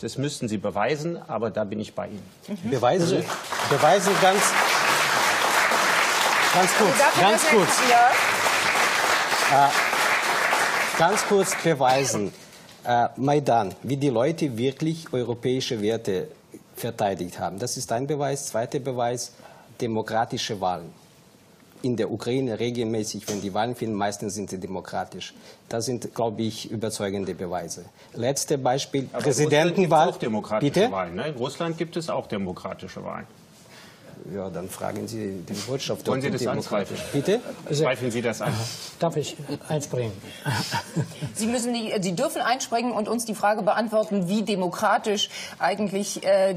Das müssten Sie beweisen, aber da bin ich bei Ihnen. Mhm. Beweisen, beweisen ganz, ganz kurz, ganz kurz, äh, ganz kurz beweisen, äh, Maidan, wie die Leute wirklich europäische Werte verteidigt haben. Das ist ein Beweis. Zweiter Beweis, demokratische Wahlen. In der Ukraine regelmäßig, wenn die Wahlen finden, meistens sind sie demokratisch. Das sind, glaube ich, überzeugende Beweise. Letztes Beispiel, aber Präsidentenwahl. In Russland gibt es auch demokratische Bitte? Wahlen, ne? In Russland gibt es auch demokratische Wahlen. Ja, dann fragen Sie den Botschafter. Wollen Sie das anzweifeln? Bitte? Zweifeln Sie das an? Darf ich einspringen? Sie müssen die, Sie dürfen einspringen und uns die Frage beantworten, wie demokratisch eigentlich äh,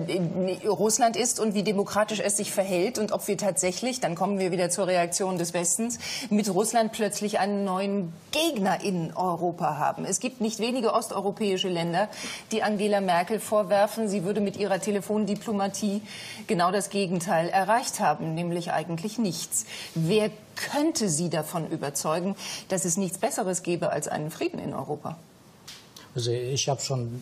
Russland ist und wie demokratisch es sich verhält und ob wir tatsächlich, dann kommen wir wieder zur Reaktion des Westens, mit Russland plötzlich einen neuen Gegner in Europa haben. Es gibt nicht wenige osteuropäische Länder, die Angela Merkel vorwerfen, sie würde mit ihrer Telefondiplomatie genau das Gegenteil erreicht haben, nämlich eigentlich nichts. Wer könnte Sie davon überzeugen, dass es nichts Besseres gäbe als einen Frieden in Europa? Also ich habe schon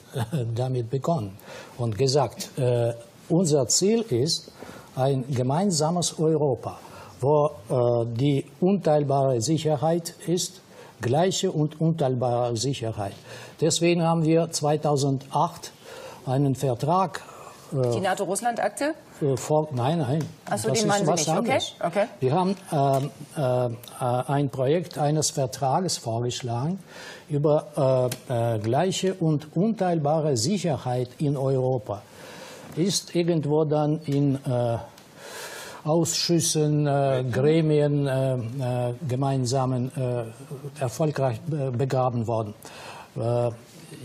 damit begonnen und gesagt, äh, unser Ziel ist ein gemeinsames Europa, wo äh, die unteilbare Sicherheit ist, gleiche und unteilbare Sicherheit. Deswegen haben wir zweitausendacht einen Vertrag. Die NATO-Russland-Akte? Nein, nein. Achso, den meinen Sie nicht. Okay. Okay. Wir haben ähm, äh, ein Projekt eines Vertrages vorgeschlagen über äh, äh, gleiche und unteilbare Sicherheit in Europa. Ist irgendwo dann in äh, Ausschüssen, äh, Gremien äh, äh, gemeinsamen äh, erfolgreich äh, begraben worden. Äh,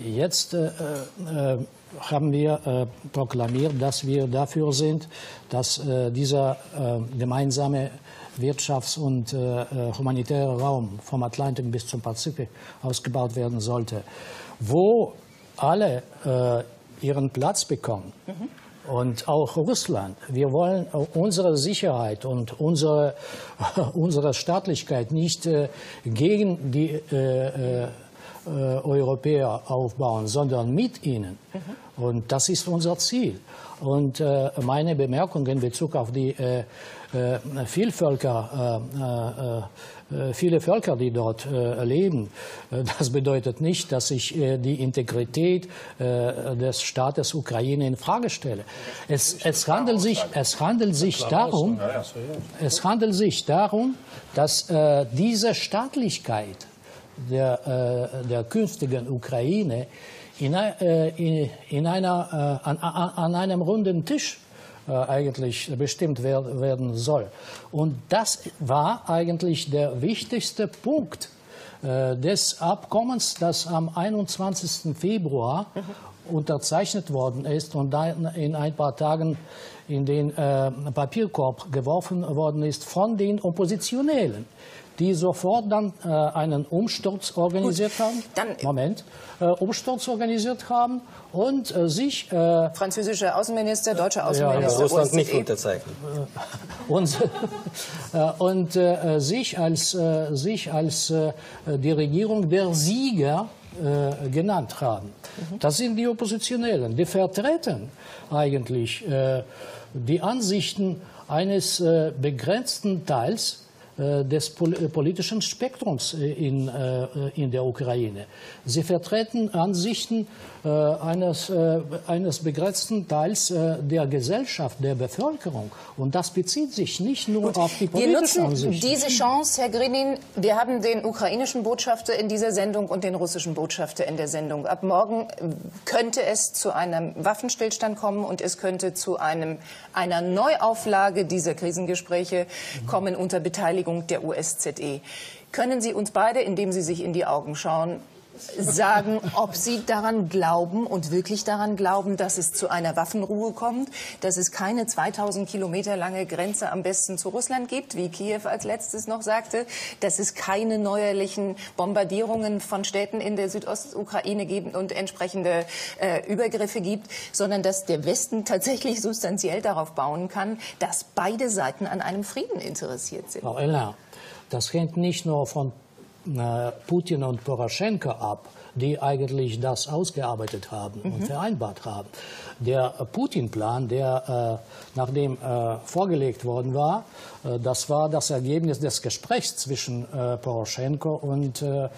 jetzt äh, äh, haben wir äh, proklamiert, dass wir dafür sind, dass äh, dieser äh, gemeinsame Wirtschafts- und äh, humanitäre Raum vom Atlantik bis zum Pazifik ausgebaut werden sollte, wo alle äh, ihren Platz bekommen. Mhm. Und auch Russland. Wir wollen unsere Sicherheit und unsere, unsere Staatlichkeit nicht äh, gegen die äh, äh, Äh, Europäer aufbauen, sondern mit ihnen. Mhm. Und das ist unser Ziel. Und äh, meine Bemerkung in Bezug auf die äh, äh, Vielvölker, äh, äh, viele Völker, die dort äh, leben, äh, das bedeutet nicht, dass ich äh, die Integrität äh, des Staates Ukraine in Frage stelle. Es, es handelt sich, es handelt sich darum, es handelt sich darum, dass äh, diese Staatlichkeit Der, äh, der künftigen Ukraine in, äh, in, in einer, äh, an, an einem runden Tisch äh, eigentlich bestimmt wer, werden soll. Und das war eigentlich der wichtigste Punkt äh, des Abkommens, das am einundzwanzigsten Februar mhm. unterzeichnet worden ist und dann in ein paar Tagen in den äh, Papierkorb geworfen worden ist von den Oppositionellen, die sofort dann äh, einen Umsturz organisiert Gut, haben, dann, Moment, äh, Umsturz organisiert haben und äh, sich äh, französische Außenminister, deutsche Außenminister, ja, Russland nicht unterzeichnet und, äh, und äh, sich als äh, sich als äh, die Regierung der Sieger äh, genannt haben. Mhm. Das sind die Oppositionellen, die vertreten eigentlich äh, die Ansichten eines äh, begrenzten Teils des politischen Spektrums in, in der Ukraine. Sie vertreten Ansichten eines, eines begrenzten Teils der Gesellschaft, der Bevölkerung. Und das bezieht sich nicht nur Gut. auf die politischen Ansichten. Wir nutzen Ansichten. diese Chance, Herr Grinin. Wir haben den ukrainischen Botschafter in dieser Sendung und den russischen Botschafter in der Sendung. Ab morgen könnte es zu einem Waffenstillstand kommen und es könnte zu einem, einer Neuauflage dieser Krisengespräche mhm. kommen unter Beteiligung der U S Z E. Können Sie uns beide, indem Sie sich in die Augen schauen, sagen, ob Sie daran glauben und wirklich daran glauben, dass es zu einer Waffenruhe kommt, dass es keine zweitausend Kilometer lange Grenze am besten zu Russland gibt, wie Kiew als letztes noch sagte, dass es keine neuerlichen Bombardierungen von Städten in der Südostukraine geben und entsprechende äh, Übergriffe gibt, sondern dass der Westen tatsächlich substanziell darauf bauen kann, dass beide Seiten an einem Frieden interessiert sind. Frau Illner, das hängt nicht nur von Putin und Poroschenko ab, die eigentlich das ausgearbeitet haben und mhm. vereinbart haben. Der Putin-Plan, der äh, nachdem äh, vorgelegt worden war, äh, das war das Ergebnis des Gesprächs zwischen äh, Poroschenko und, äh,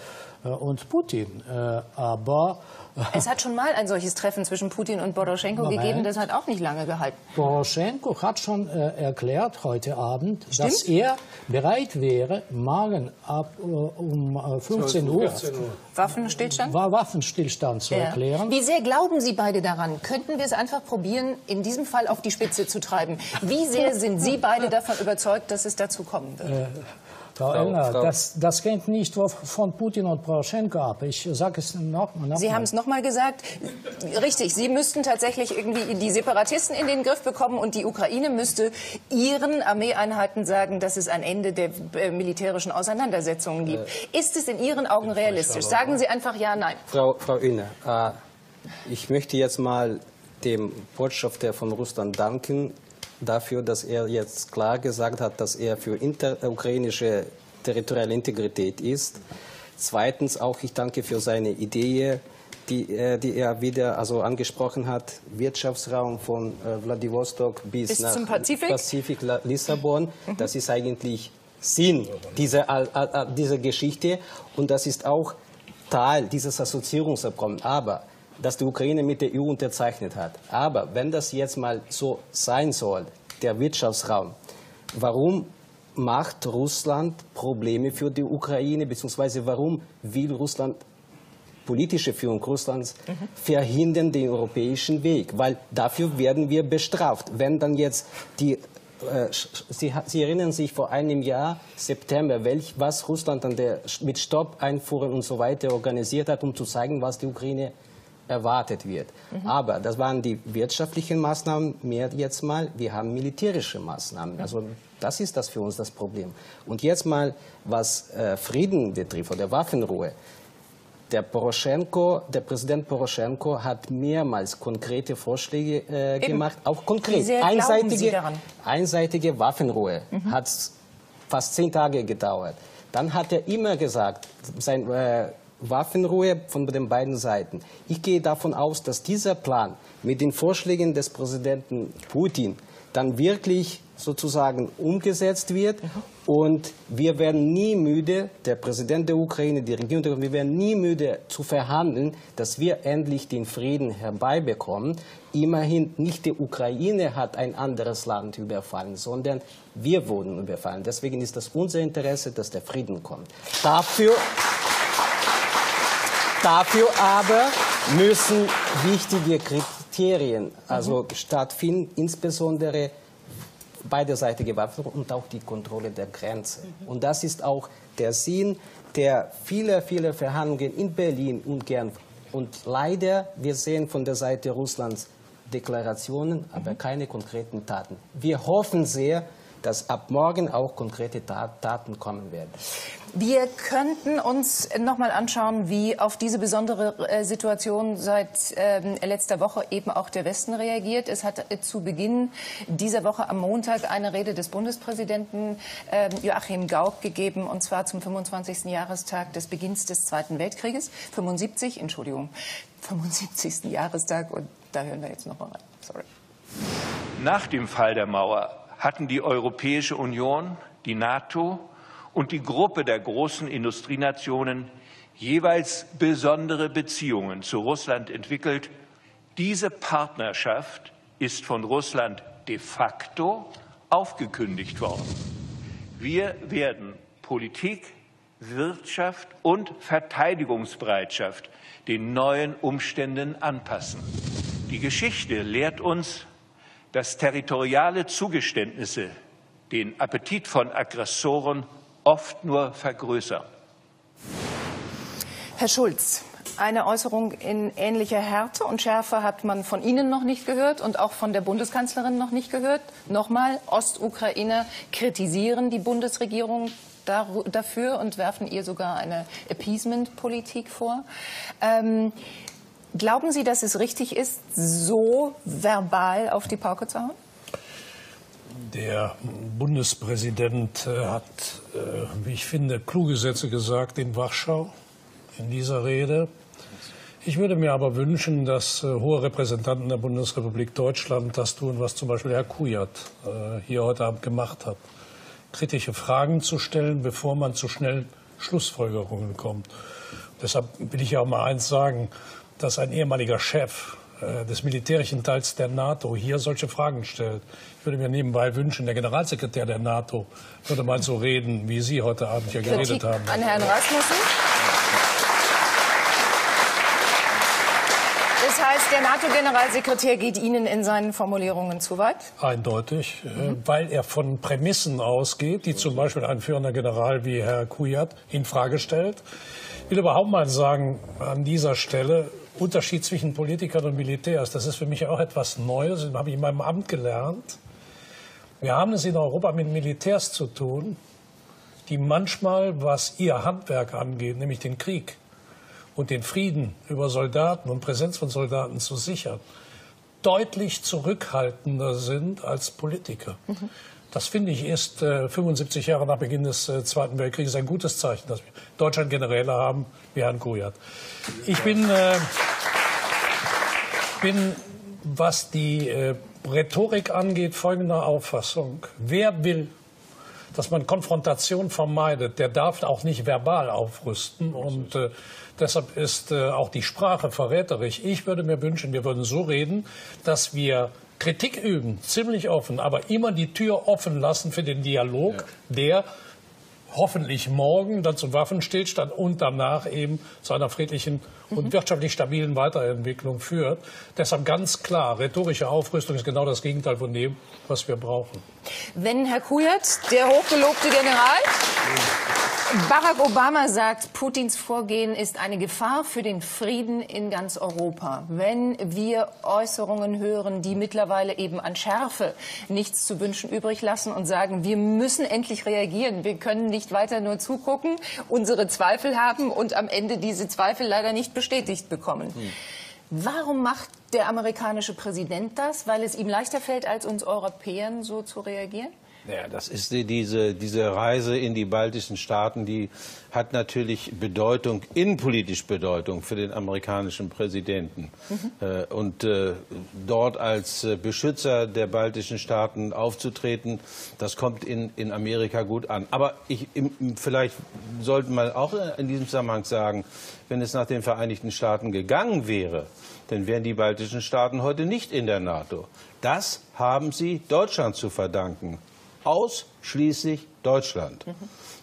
und Putin. Äh, aber äh, es hat schon mal ein solches Treffen zwischen Putin und Poroschenko Moment. gegeben, das hat auch nicht lange gehalten. Poroschenko hat schon äh, erklärt heute Abend, Stimmt? dass er bereit wäre, morgen ab äh, um äh, fünfzehn Uhr Waffenstillstand? War Waffenstillstand zu ja. erklären. Wie sehr glauben Sie beide daran? Könnten wir es einfach probieren, in diesem Fall auf die Spitze zu treiben? Wie sehr sind Sie beide davon überzeugt, dass es dazu kommen wird? Äh, Frau Illner, das, das hängt nicht von Putin und Poroschenko ab. Ich sage es noch, noch Sie haben es noch mal gesagt. Richtig, Sie müssten tatsächlich irgendwie die Separatisten in den Griff bekommen und die Ukraine müsste ihren Armeeeinheiten sagen, dass es ein Ende der äh, militärischen Auseinandersetzungen gibt. Äh, Ist es in Ihren Augen realistisch? Sagen Sie einfach ja, nein. Frau, Frau Illner, äh, ich möchte jetzt mal dem Botschafter von Russland danken dafür, dass er jetzt klar gesagt hat, dass er für interukrainische territoriale Integrität ist. Zweitens auch, ich danke für seine Idee, die, die er wieder also angesprochen hat, Wirtschaftsraum von äh, Vladivostok bis, bis nach zum Pazifik, Pazifik Lissabon. Mhm. Das ist eigentlich Sinn dieser, dieser Geschichte und das ist auch Teil dieses Assoziierungsabkommens. Aber dass die Ukraine mit der E U unterzeichnet hat. Aber wenn das jetzt mal so sein soll, der Wirtschaftsraum, warum macht Russland Probleme für die Ukraine, beziehungsweise warum will Russland, politische Führung Russlands, mhm. verhindern den europäischen Weg? Weil dafür werden wir bestraft. Wenn dann jetzt die, äh, Sie, Sie erinnern sich vor einem Jahr, September, welch, was Russland an der, mit Stopp-Einfuhren und so weiter organisiert hat, um zu zeigen, was die Ukraine erwartet wird. Mhm. Aber das waren die wirtschaftlichen Maßnahmen, mehr jetzt mal, wir haben militärische Maßnahmen. Also das ist das für uns das Problem. Und jetzt mal, was äh, Frieden betrifft oder Waffenruhe. Der Poroschenko, der Präsident Poroschenko hat mehrmals konkrete Vorschläge äh, gemacht, auch konkret. Wie sehr einseitige, glauben Sie daran? einseitige Waffenruhe mhm. hat fast zehn Tage gedauert. Dann hat er immer gesagt, sein äh, Waffenruhe von den beiden Seiten. Ich gehe davon aus, dass dieser Plan mit den Vorschlägen des Präsidenten Putin dann wirklich sozusagen umgesetzt wird. Mhm. Und wir werden nie müde, der Präsident der Ukraine, die Regierung, wir werden nie müde zu verhandeln, dass wir endlich den Frieden herbeibekommen. Immerhin nicht die Ukraine hat ein anderes Land überfallen, sondern wir wurden überfallen. Deswegen ist das unser Interesse, dass der Frieden kommt. Dafür... Dafür aber müssen wichtige Kriterien also mhm. stattfinden, insbesondere beiderseitige Waffen und auch die Kontrolle der Grenze. Mhm. Und das ist auch der Sinn der vieler, vieler Verhandlungen in Berlin und Genf. Und leider, wir sehen von der Seite Russlands Deklarationen, mhm. aber keine konkreten Taten. Wir hoffen sehr, dass ab morgen auch konkrete Taten kommen werden. Wir könnten uns noch mal anschauen, wie auf diese besondere Situation seit letzter Woche eben auch der Westen reagiert. Es hat zu Beginn dieser Woche am Montag eine Rede des Bundespräsidenten Joachim Gauck gegeben, und zwar zum fünfundzwanzigsten Jahrestag des Beginns des Zweiten Weltkrieges, fünfundsiebzig, Entschuldigung, fünfundsiebzigsten Jahrestag. Und da hören wir jetzt noch mal rein. Sorry. Nach dem Fall der Mauer hatten die Europäische Union, die NATO und die Gruppe der großen Industrienationen jeweils besondere Beziehungen zu Russland entwickelt. Diese Partnerschaft ist von Russland de facto aufgekündigt worden. Wir werden Politik, Wirtschaft und Verteidigungsbereitschaft den neuen Umständen anpassen. Die Geschichte lehrt uns, dass territoriale Zugeständnisse den Appetit von Aggressoren oft nur vergrößern. Herr Schulz, Eine Äußerung in ähnlicher Härte und Schärfe hat man von Ihnen noch nicht gehört und auch von der Bundeskanzlerin noch nicht gehört. Nochmal, Ostukrainer kritisieren die Bundesregierung dafür und werfen ihr sogar eine Appeasement-Politik vor. Ähm, glauben Sie, dass es richtig ist, so verbal auf die Pauke zu hauen? Der Bundespräsident hat, wie ich finde, kluge Sätze gesagt in Warschau, in dieser Rede. Ich würde mir aber wünschen, dass hohe Repräsentanten der Bundesrepublik Deutschland das tun, was zum Beispiel Herr Kujat hier heute Abend gemacht hat. Kritische Fragen zu stellen, bevor man zu schnell Schlussfolgerungen kommt. Deshalb will ich ja auch mal eins sagen, dass ein ehemaliger Chef des militärischen Teils der NATO hier solche Fragen stellt. Ich würde mir nebenbei wünschen, der Generalsekretär der NATO würde mal so reden, wie Sie heute Abend hier Kritik geredet haben. An Herrn Rasmussen. Das heißt, der NATO-Generalsekretär geht Ihnen in seinen Formulierungen zu weit? Eindeutig, mhm. weil er von Prämissen ausgeht, die zum Beispiel ein führender General wie Herr Kujat in Frage stellt. Ich will überhaupt mal sagen, an dieser Stelle, Unterschied zwischen Politikern und Militärs, das ist für mich auch etwas Neues, das habe ich in meinem Amt gelernt. Wir haben es in Europa mit Militärs zu tun, die manchmal, was ihr Handwerk angeht, nämlich den Krieg und den Frieden über Soldaten und Präsenz von Soldaten zu sichern, deutlich zurückhaltender sind als Politiker. Mhm. Das finde ich ist äh, fünfundsiebzig Jahre nach Beginn des äh, Zweiten Weltkrieges ein gutes Zeichen, dass wir Deutschland Generäle haben wie Herrn Kujat. Ich bin, äh, bin, was die äh, Rhetorik angeht, folgender Auffassung. Wer will, dass man Konfrontation vermeidet, der darf auch nicht verbal aufrüsten. Und äh, deshalb ist äh, auch die Sprache verräterisch. Ich würde mir wünschen, wir würden so reden, dass wir Kritik üben, ziemlich offen, aber immer die Tür offen lassen für den Dialog, ja. der hoffentlich morgen dann zum Waffenstillstand und danach eben zu einer friedlichen mhm. und wirtschaftlich stabilen Weiterentwicklung führt. Deshalb ganz klar, rhetorische Aufrüstung ist genau das Gegenteil von dem, was wir brauchen. Wenn Herr Kujat, der hochgelobte General, Barack Obama sagt, Putins Vorgehen ist eine Gefahr für den Frieden in ganz Europa. Wenn wir Äußerungen hören, die mittlerweile eben an Schärfe nichts zu wünschen übrig lassen und sagen, wir müssen endlich reagieren, wir können nicht weiter nur zugucken, unsere Zweifel haben und am Ende diese Zweifel leider nicht bestätigt bekommen. Hm. Warum macht der amerikanische Präsident das? Weil es ihm leichter fällt, als uns Europäern so zu reagieren? Ja, das ist die, diese, diese Reise in die baltischen Staaten, die hat natürlich Bedeutung, innenpolitisch Bedeutung für den amerikanischen Präsidenten. Mhm. Äh, und äh, dort als äh, Beschützer der baltischen Staaten aufzutreten, das kommt in, in Amerika gut an. Aber ich, im, vielleicht sollten wir auch in diesem Zusammenhang sagen, wenn es nach den Vereinigten Staaten gegangen wäre, dann wären die baltischen Staaten heute nicht in der NATO. Das haben sie Deutschland zu verdanken. Ausschließlich Deutschland.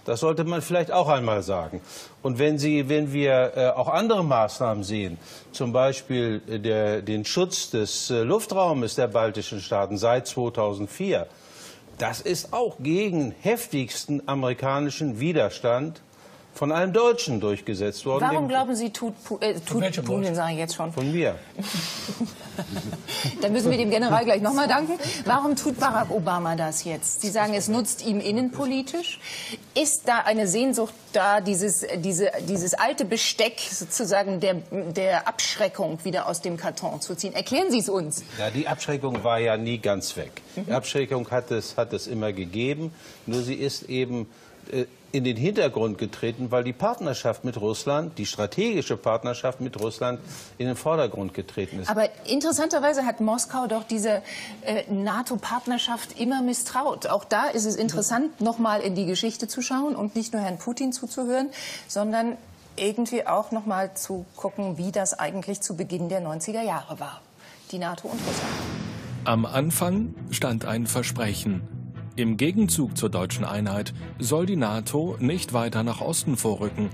Das sollte man vielleicht auch einmal sagen. Und wenn, Sie, wenn wir äh, auch andere Maßnahmen sehen, zum Beispiel der, den Schutz des äh, Luftraumes der baltischen Staaten seit zweitausendvier, das ist auch gegen heftigsten amerikanischen Widerstand von einem Deutschen durchgesetzt worden. Warum glauben Sie, tut, äh, tut Putin, sage ich jetzt schon. Von mir. Dann müssen wir dem General gleich nochmal danken. Warum tut Barack Obama das jetzt? Sie sagen, es nutzt ihm innenpolitisch. Ist da eine Sehnsucht da, dieses, diese, dieses alte Besteck sozusagen der, der Abschreckung wieder aus dem Karton zu ziehen? Erklären Sie es uns. Ja, die Abschreckung war ja nie ganz weg. Die Abschreckung hat es, hat es immer gegeben, nur sie ist eben äh, in den Hintergrund getreten, weil die Partnerschaft mit Russland, die strategische Partnerschaft mit Russland in den Vordergrund getreten ist. Aber interessanterweise hat Moskau doch diese äh, NATO-Partnerschaft immer misstraut. Auch da ist es interessant, nochmal in die Geschichte zu schauen und nicht nur Herrn Putin zuzuhören, sondern irgendwie auch nochmal zu gucken, wie das eigentlich zu Beginn der neunziger Jahre war. Die NATO und Russland. Am Anfang stand ein Versprechen. Im Gegenzug zur deutschen Einheit soll die NATO nicht weiter nach Osten vorrücken.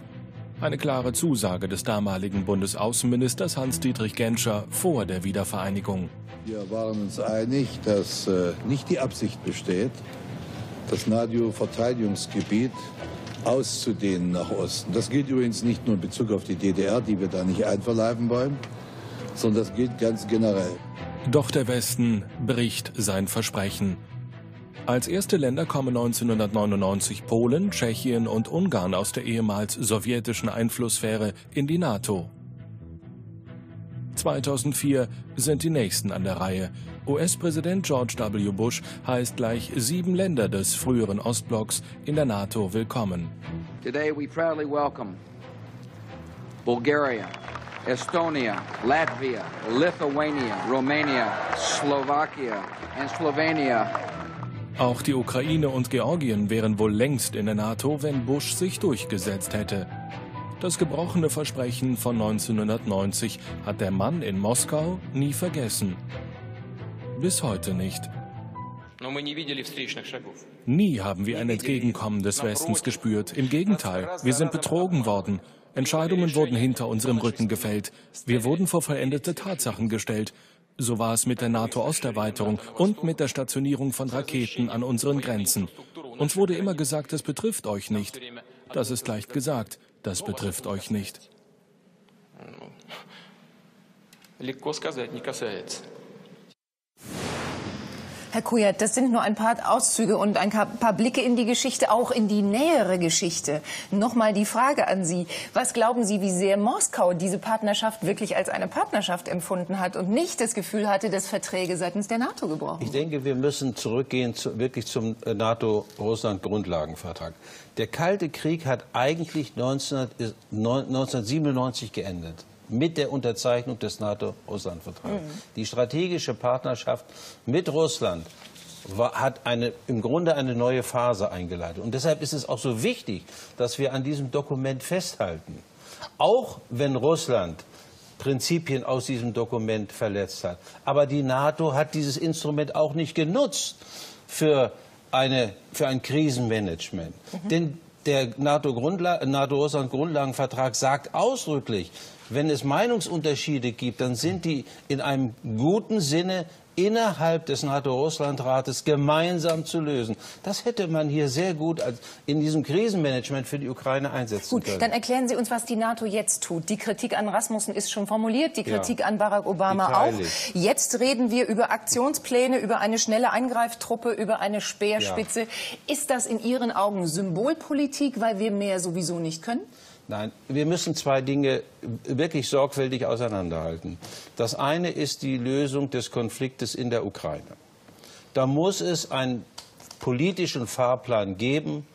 Eine klare Zusage des damaligen Bundesaußenministers Hans-Dietrich Genscher vor der Wiedervereinigung. Wir waren uns einig, dass äh, nicht die Absicht besteht, das NATO-Verteidigungsgebiet auszudehnen nach Osten. Das gilt übrigens nicht nur in Bezug auf die D D R, die wir da nicht einverleiben wollen, sondern das gilt ganz generell. Doch der Westen bricht sein Versprechen. Als erste Länder kommen neunzehnhundertneunundneunzig Polen, Tschechien und Ungarn aus der ehemals sowjetischen Einflusssphäre in die NATO. zweitausendvier sind die nächsten an der Reihe. U S-Präsident George W. Bush heißt gleich sieben Länder des früheren Ostblocks in der NATO willkommen. Today we proudly welcome Bulgaria, Estonia, Latvia, Lithuania, Romania, Slovakia and Slovenia. Auch die Ukraine und Georgien wären wohl längst in der NATO, wenn Bush sich durchgesetzt hätte. Das gebrochene Versprechen von neunzehnhundertneunzig hat der Mann in Moskau nie vergessen. Bis heute nicht. Nie haben wir ein Entgegenkommen des Westens gespürt. Im Gegenteil, wir sind betrogen worden. Entscheidungen wurden hinter unserem Rücken gefällt. Wir wurden vor vollendete Tatsachen gestellt. So war es mit der NATO-Osterweiterung und mit der Stationierung von Raketen an unseren Grenzen. Uns wurde immer gesagt, das betrifft euch nicht. Das ist leicht gesagt. Das betrifft euch nicht. Herr Kujat, das sind nur ein paar Auszüge und ein paar Blicke in die Geschichte, auch in die nähere Geschichte. Nochmal die Frage an Sie. Was glauben Sie, wie sehr Moskau diese Partnerschaft wirklich als eine Partnerschaft empfunden hat und nicht das Gefühl hatte, dass Verträge seitens der NATO gebrochen wurden? Ich denke, wir müssen zurückgehen zu, wirklich zum NATO-Russland-Grundlagenvertrag. Der Kalte Krieg hat eigentlich neunzehnhundertsiebenundneunzig geendet, mit der Unterzeichnung des NATO-Russland-Vertrags. Mhm. Die strategische Partnerschaft mit Russland war, hat eine, im Grunde eine neue Phase eingeleitet. Und deshalb ist es auch so wichtig, dass wir an diesem Dokument festhalten. Auch wenn Russland Prinzipien aus diesem Dokument verletzt hat. Aber die NATO hat dieses Instrument auch nicht genutzt für Eine, für ein Krisenmanagement. Mhm. Denn der NATO-Russland-Grundlagenvertrag sagt ausdrücklich, wenn es Meinungsunterschiede gibt, dann sind die in einem guten Sinne innerhalb des NATO-Russland-Rates gemeinsam zu lösen. Das hätte man hier sehr gut in diesem Krisenmanagement für die Ukraine einsetzen gut, können. Gut, dann erklären Sie uns, was die NATO jetzt tut. Die Kritik an Rasmussen ist schon formuliert, die Kritik ja. an Barack Obama auch. Jetzt reden wir über Aktionspläne, über eine schnelle Eingreiftruppe, über eine Speerspitze. Ja. Ist das in Ihren Augen Symbolpolitik, weil wir mehr sowieso nicht können? Nein, wir müssen zwei Dinge wirklich sorgfältig auseinanderhalten. Das eine ist die Lösung des Konfliktes in der Ukraine. Da muss es einen politischen Fahrplan geben,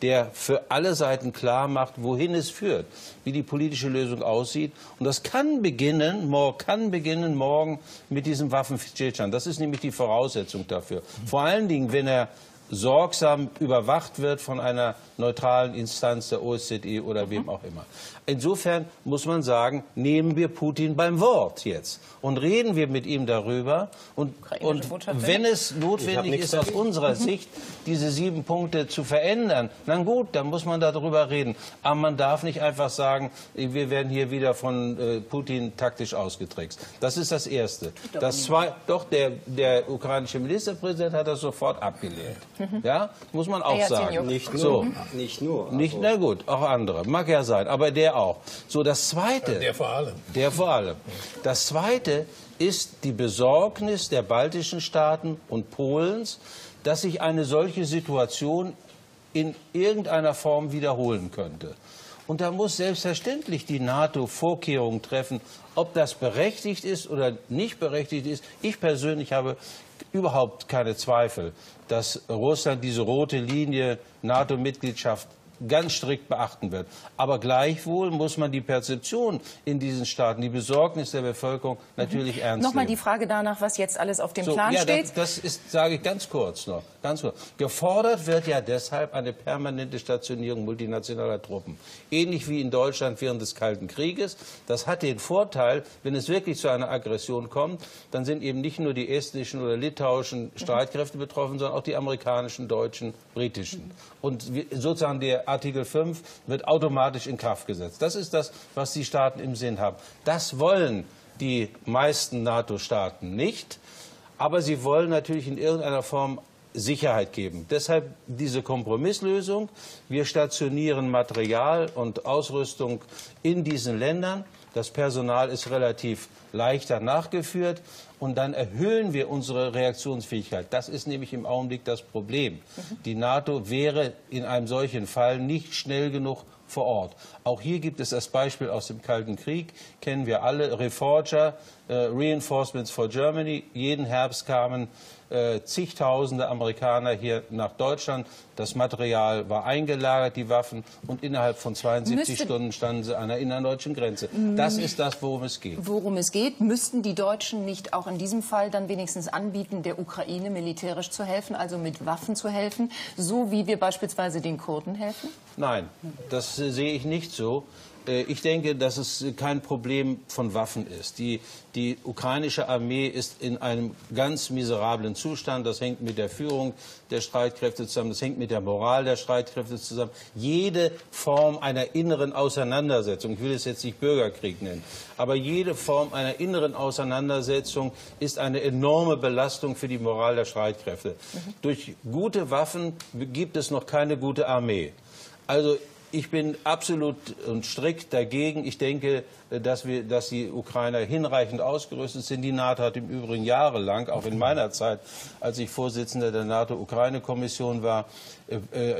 der für alle Seiten klar macht, wohin es führt, wie die politische Lösung aussieht. Und das kann beginnen, morgen, kann beginnen morgen mit diesem Waffenstillstand. Das ist nämlich die Voraussetzung dafür. Vor allen Dingen, wenn er sorgsam überwacht wird von einer neutralen Instanz der O S Z E oder wem auch immer. Insofern muss man sagen, nehmen wir Putin beim Wort jetzt und reden wir mit ihm darüber. Und, und wenn es notwendig ist, aus unserer Sicht diese sieben Punkte zu verändern, dann gut, dann muss man darüber reden. Aber man darf nicht einfach sagen, wir werden hier wieder von äh, Putin taktisch ausgetrickst. Das ist das Erste. Das Zweite, doch der, der ukrainische Ministerpräsident hat das sofort abgelehnt. Ja, muss man auch sagen. Nicht nur. So. Nicht nur. Nicht, na gut, auch andere. Mag ja sein, aber der auch. So, das Zweite. Der vor allem. Der vor allem. Das Zweite ist die Besorgnis der baltischen Staaten und Polens, dass sich eine solche Situation in irgendeiner Form wiederholen könnte. Und da muss selbstverständlich die NATO Vorkehrungen treffen, ob das berechtigt ist oder nicht berechtigt ist. Ich persönlich habe überhaupt keine Zweifel, dass Russland diese rote Linie NATO-Mitgliedschaft ganz strikt beachten wird. Aber gleichwohl muss man die Perzeption in diesen Staaten, die Besorgnis der Bevölkerung natürlich mhm. ernst nehmen. Nochmal die Frage danach, was jetzt alles auf dem so, Plan ja, steht. Das, das ist, sage ich ganz kurz noch. Ganz kurz. Gefordert wird ja deshalb eine permanente Stationierung multinationaler Truppen. Ähnlich wie in Deutschland während des Kalten Krieges. Das hat den Vorteil, wenn es wirklich zu einer Aggression kommt, dann sind eben nicht nur die estnischen oder litauischen Streitkräfte mhm. betroffen, sondern auch die amerikanischen, deutschen, britischen. Mhm. Und sozusagen der Artikel fünf wird automatisch in Kraft gesetzt. Das ist das, was die Staaten im Sinn haben. Das wollen die meisten NATO-Staaten nicht, aber sie wollen natürlich in irgendeiner Form Sicherheit geben. Deshalb diese Kompromisslösung. Wir stationieren Material und Ausrüstung in diesen Ländern. Das Personal ist relativ leichter nachgeführt. Und dann erhöhen wir unsere Reaktionsfähigkeit. Das ist nämlich im Augenblick das Problem. Die NATO wäre in einem solchen Fall nicht schnell genug vor Ort. Auch hier gibt es das Beispiel aus dem Kalten Krieg, kennen wir alle, Reforger, äh, Reinforcements for Germany. Jeden Herbst kamen äh, zigtausende Amerikaner hier nach Deutschland. Das Material war eingelagert, die Waffen, und innerhalb von zweiundsiebzig Stunden standen sie an der innerdeutschen Grenze. Das ist das, worum es geht. Worum es geht, müssten die Deutschen nicht auch in diesem Fall dann wenigstens anbieten, der Ukraine militärisch zu helfen, also mit Waffen zu helfen, so wie wir beispielsweise den Kurden helfen? Nein, das sehe ich nicht so. Ich denke, dass es kein Problem von Waffen ist. Die, die ukrainische Armee ist in einem ganz miserablen Zustand. Das hängt mit der Führung der Streitkräfte zusammen. Das hängt mit der Moral der Streitkräfte zusammen. Jede Form einer inneren Auseinandersetzung, ich will es jetzt nicht Bürgerkrieg nennen, aber jede Form einer inneren Auseinandersetzung ist eine enorme Belastung für die Moral der Streitkräfte. Mhm. Durch gute Waffen gibt es noch keine gute Armee. Also ich bin absolut und strikt dagegen. Ich denke, dass, wir, dass die Ukrainer hinreichend ausgerüstet sind. Die NATO hat im Übrigen jahrelang, auch in meiner Zeit, als ich Vorsitzender der NATO-Ukraine-Kommission war,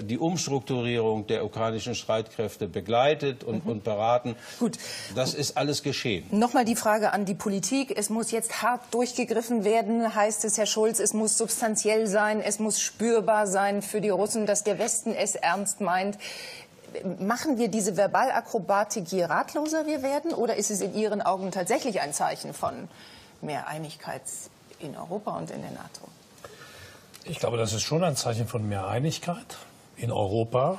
die Umstrukturierung der ukrainischen Streitkräfte begleitet und, mhm. und beraten. Gut. Das ist alles geschehen. Nochmal die Frage an die Politik. Es muss jetzt hart durchgegriffen werden, heißt es, Herr Schulz. Es muss substanziell sein, es muss spürbar sein für die Russen, dass der Westen es ernst meint. Machen wir diese Verbalakrobatik, je ratloser wir werden? Oder ist es in Ihren Augen tatsächlich ein Zeichen von mehr Einigkeit in Europa und in der NATO? Ich glaube, das ist schon ein Zeichen von mehr Einigkeit in Europa.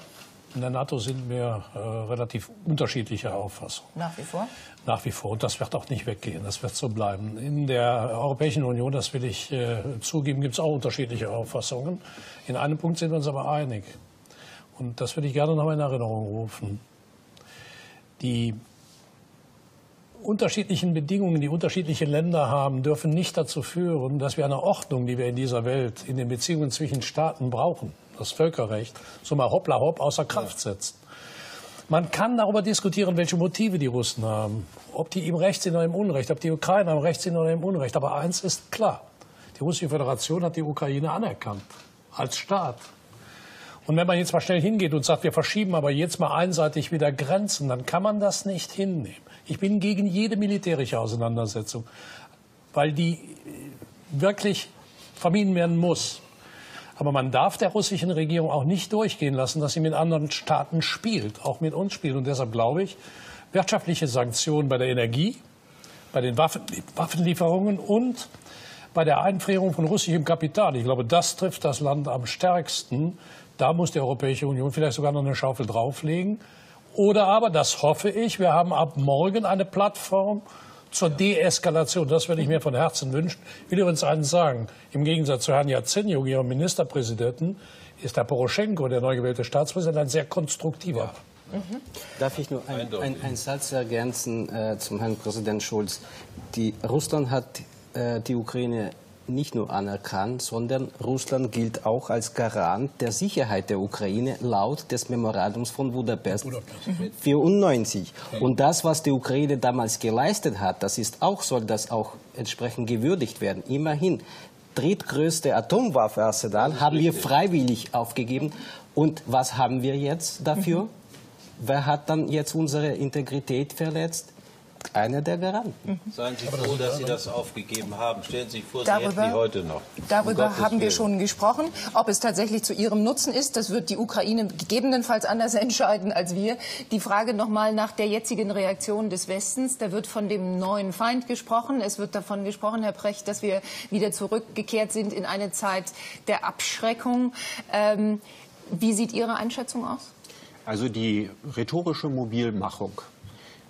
In der NATO sind wir äh, relativ unterschiedlicher Auffassung. Nach wie vor? Nach wie vor. Und das wird auch nicht weggehen. Das wird so bleiben. In der Europäischen Union, das will ich äh, zugeben, gibt es auch unterschiedliche Auffassungen. In einem Punkt sind wir uns aber einig. Und das würde ich gerne noch in Erinnerung rufen. Die unterschiedlichen Bedingungen, die unterschiedliche Länder haben, dürfen nicht dazu führen, dass wir eine Ordnung, die wir in dieser Welt, in den Beziehungen zwischen Staaten brauchen, das Völkerrecht, so mal hoppla hopp, außer Kraft setzt. Man kann darüber diskutieren, welche Motive die Russen haben. Ob die im Recht sind oder im Unrecht, ob die Ukrainer im Recht sind oder im Unrecht. Aber eins ist klar, die Russische Föderation hat die Ukraine anerkannt als Staat. Und wenn man jetzt mal schnell hingeht und sagt, wir verschieben aber jetzt mal einseitig wieder Grenzen, dann kann man das nicht hinnehmen. Ich bin gegen jede militärische Auseinandersetzung, weil die wirklich vermieden werden muss. Aber man darf der russischen Regierung auch nicht durchgehen lassen, dass sie mit anderen Staaten spielt, auch mit uns spielt. Und deshalb glaube ich, wirtschaftliche Sanktionen bei der Energie, bei den Waffen, Waffenlieferungen und bei der Einfrierung von russischem Kapital. Ich glaube, das trifft das Land am stärksten. Da muss die Europäische Union vielleicht sogar noch eine Schaufel drauflegen. Oder aber, das hoffe ich, wir haben ab morgen eine Plattform zur Deeskalation. Das würde ich mir von Herzen wünschen. Ich will übrigens eines sagen, im Gegensatz zu Herrn Jazenjuk, Ihrem Ministerpräsidenten, ist Herr Poroschenko, der neu gewählte Staatspräsident, ein sehr konstruktiver. Ja. Mhm. Darf ich nur einen ein, ein Satz ergänzen äh, zum Herrn Präsident Schulz? Die, Russland hat äh, die Ukraine nicht nur anerkannt, sondern Russland gilt auch als Garant der Sicherheit der Ukraine laut des Memorandums von Budapest vierundneunzig. Und das, was die Ukraine damals geleistet hat, das ist auch, soll das auch entsprechend gewürdigt werden. Immerhin, drittgrößte Atomwaffenarsenal haben wir freiwillig aufgegeben. Und was haben wir jetzt dafür? Wer hat dann jetzt unsere Integrität verletzt? Einer der Garanten. Seien Sie froh, dass Sie das aufgegeben haben. Stellen Sie sich vor, Sie hätten die heute noch. Darüber haben wir schon gesprochen. Ob es tatsächlich zu Ihrem Nutzen ist, das wird die Ukraine gegebenenfalls anders entscheiden als wir. Die Frage nochmal nach der jetzigen Reaktion des Westens. Da wird von dem neuen Feind gesprochen. Es wird davon gesprochen, Herr Precht, dass wir wieder zurückgekehrt sind in eine Zeit der Abschreckung. Ähm, wie sieht Ihre Einschätzung aus? Also die rhetorische Mobilmachung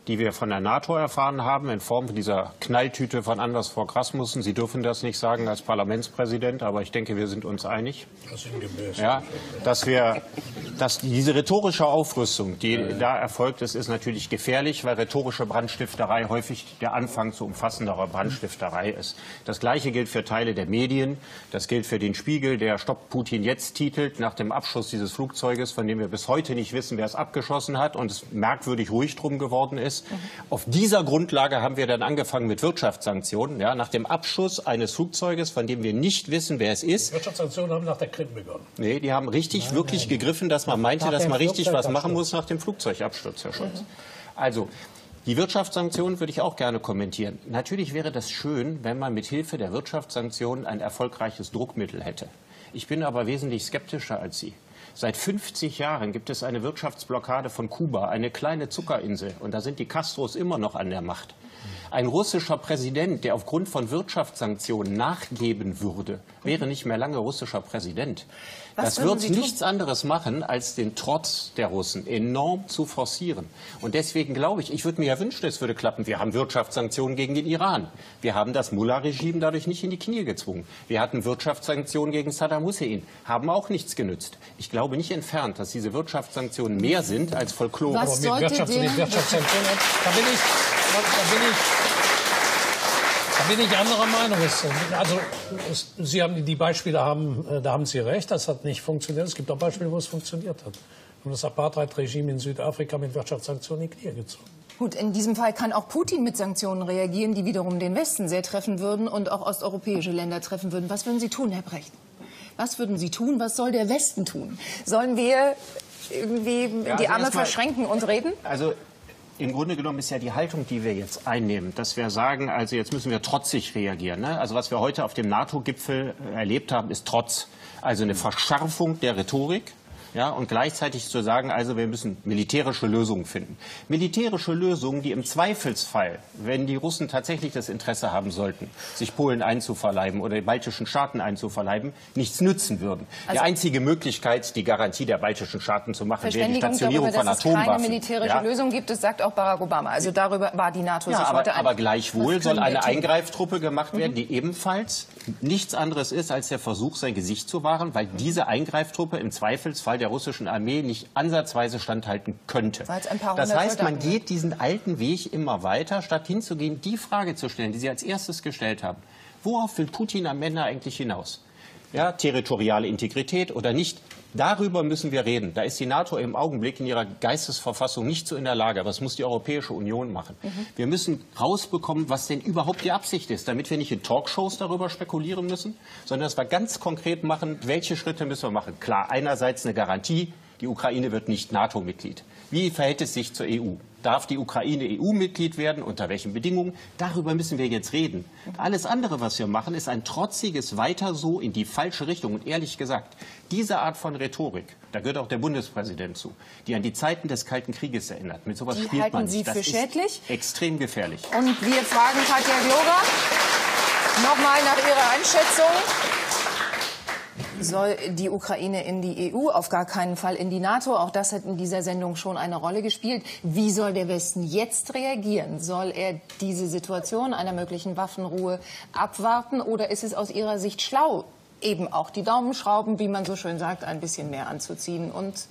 die wir von der NATO erfahren haben, in Form dieser Knalltüte von Anders Fogh Rasmussen. Sie dürfen das nicht sagen als Parlamentspräsident, aber ich denke, wir sind uns einig, ja, dass, wir, dass diese rhetorische Aufrüstung, die ja. da erfolgt ist, ist natürlich gefährlich, weil rhetorische Brandstifterei häufig der Anfang zu umfassenderer Brandstifterei ist. Das Gleiche gilt für Teile der Medien, das gilt für den Spiegel, der Stopp Putin jetzt titelt, nach dem Abschuss dieses Flugzeuges, von dem wir bis heute nicht wissen, wer es abgeschossen hat und es merkwürdig ruhig drum geworden ist. Auf dieser Grundlage haben wir dann angefangen mit Wirtschaftssanktionen, ja, nach dem Abschuss eines Flugzeuges, von dem wir nicht wissen, wer es ist. Die Wirtschaftssanktionen haben nach der Krim begonnen. Nee, die haben richtig, nein, wirklich nein, gegriffen, dass man meinte, dass man richtig was machen muss nach dem Flugzeugabsturz, Herr Schulz. Mhm. Also, die Wirtschaftssanktionen würde ich auch gerne kommentieren. Natürlich wäre das schön, wenn man mit Hilfe der Wirtschaftssanktionen ein erfolgreiches Druckmittel hätte. Ich bin aber wesentlich skeptischer als Sie. Seit fünfzig Jahren gibt es eine Wirtschaftsblockade von Kuba, eine kleine Zuckerinsel. Und da sind die Castros immer noch an der Macht. Ein russischer Präsident, der aufgrund von Wirtschaftssanktionen nachgeben würde, wäre nicht mehr lange russischer Präsident. Was das wird nichts anderes machen, als den Trotz der Russen enorm zu forcieren. Und deswegen glaube ich, ich würde mir ja wünschen, es würde klappen. Wir haben Wirtschaftssanktionen gegen den Iran. Wir haben das Mullah-Regime dadurch nicht in die Knie gezwungen. Wir hatten Wirtschaftssanktionen gegen Saddam Hussein, haben auch nichts genützt. Ich glaube, Ich glaube nicht entfernt, dass diese Wirtschaftssanktionen mehr sind als Folklore. Was sollte mit Wirtschafts- und Wirtschaftssanktionen, da bin ich, da bin ich, da bin ich anderer Meinung. Also Sie haben die Beispiele, haben, da haben Sie recht, das hat nicht funktioniert. Es gibt auch Beispiele, wo es funktioniert hat. Und das Apartheid-Regime in Südafrika mit Wirtschaftssanktionen in die Knie gezogen. Gut, in diesem Fall kann auch Putin mit Sanktionen reagieren, die wiederum den Westen sehr treffen würden und auch osteuropäische Länder treffen würden. Was würden Sie tun, Herr Precht? Was würden Sie tun? Was soll der Westen tun? Sollen wir irgendwie ja, die Arme also verschränken und reden? Also im Grunde genommen ist ja die Haltung, die wir jetzt einnehmen, dass wir sagen, also jetzt müssen wir trotzig reagieren. Ne? Also was wir heute auf dem NATO-Gipfel erlebt haben, ist Trotz. Also eine Verschärfung der Rhetorik. Ja, und gleichzeitig zu sagen, also wir müssen militärische Lösungen finden. Militärische Lösungen, die im Zweifelsfall, wenn die Russen tatsächlich das Interesse haben sollten, sich Polen einzuverleiben oder die baltischen Staaten einzuverleiben, nichts nützen würden. Also die einzige Möglichkeit, die Garantie der baltischen Staaten zu machen, wäre die Stationierung darüber, von Atomwaffen. Dass es keine militärische ja. Lösung gibt, das sagt auch Barack Obama. Also darüber war die NATO ja, sich aber, heute aber gleichwohl soll eine Eingreiftruppe gemacht werden, mhm. die ebenfalls nichts anderes ist als der Versuch, sein Gesicht zu wahren, weil diese Eingreiftruppe im Zweifelsfall der der russischen Armee nicht ansatzweise standhalten könnte. Das heißt, man geht diesen alten Weg immer weiter, statt hinzugehen, die Frage zu stellen, die Sie als erstes gestellt haben. Worauf will Putin am Ende eigentlich hinaus? Ja, territoriale Integrität oder nicht? Darüber müssen wir reden. Da ist die NATO im Augenblick in ihrer Geistesverfassung nicht so in der Lage. Aber das muss die Europäische Union machen. Mhm. Wir müssen rausbekommen, was denn überhaupt die Absicht ist, damit wir nicht in Talkshows darüber spekulieren müssen, sondern dass wir ganz konkret machen, welche Schritte müssen wir machen. Klar, einerseits eine Garantie, die Ukraine wird nicht NATO-Mitglied. Wie verhält es sich zur E U? Darf die Ukraine E U-Mitglied werden? Unter welchen Bedingungen? Darüber müssen wir jetzt reden. Alles andere, was wir machen, ist ein trotziges Weiter so in die falsche Richtung. Und ehrlich gesagt, diese Art von Rhetorik, da gehört auch der Bundespräsident zu, die an die Zeiten des Kalten Krieges erinnert. Mit sowas die spielt halten man Sie nicht. Das für ist schädlich? Extrem gefährlich. Und wir fragen Katja Gloger nochmal nach Ihrer Einschätzung. Soll die Ukraine in die E U, auf gar keinen Fall in die NATO? Auch das hat in dieser Sendung schon eine Rolle gespielt. Wie soll der Westen jetzt reagieren? Soll er diese Situation einer möglichen Waffenruhe abwarten? Oder ist es aus Ihrer Sicht schlau, eben auch die Daumenschrauben, wie man so schön sagt, ein bisschen mehr anzuziehen und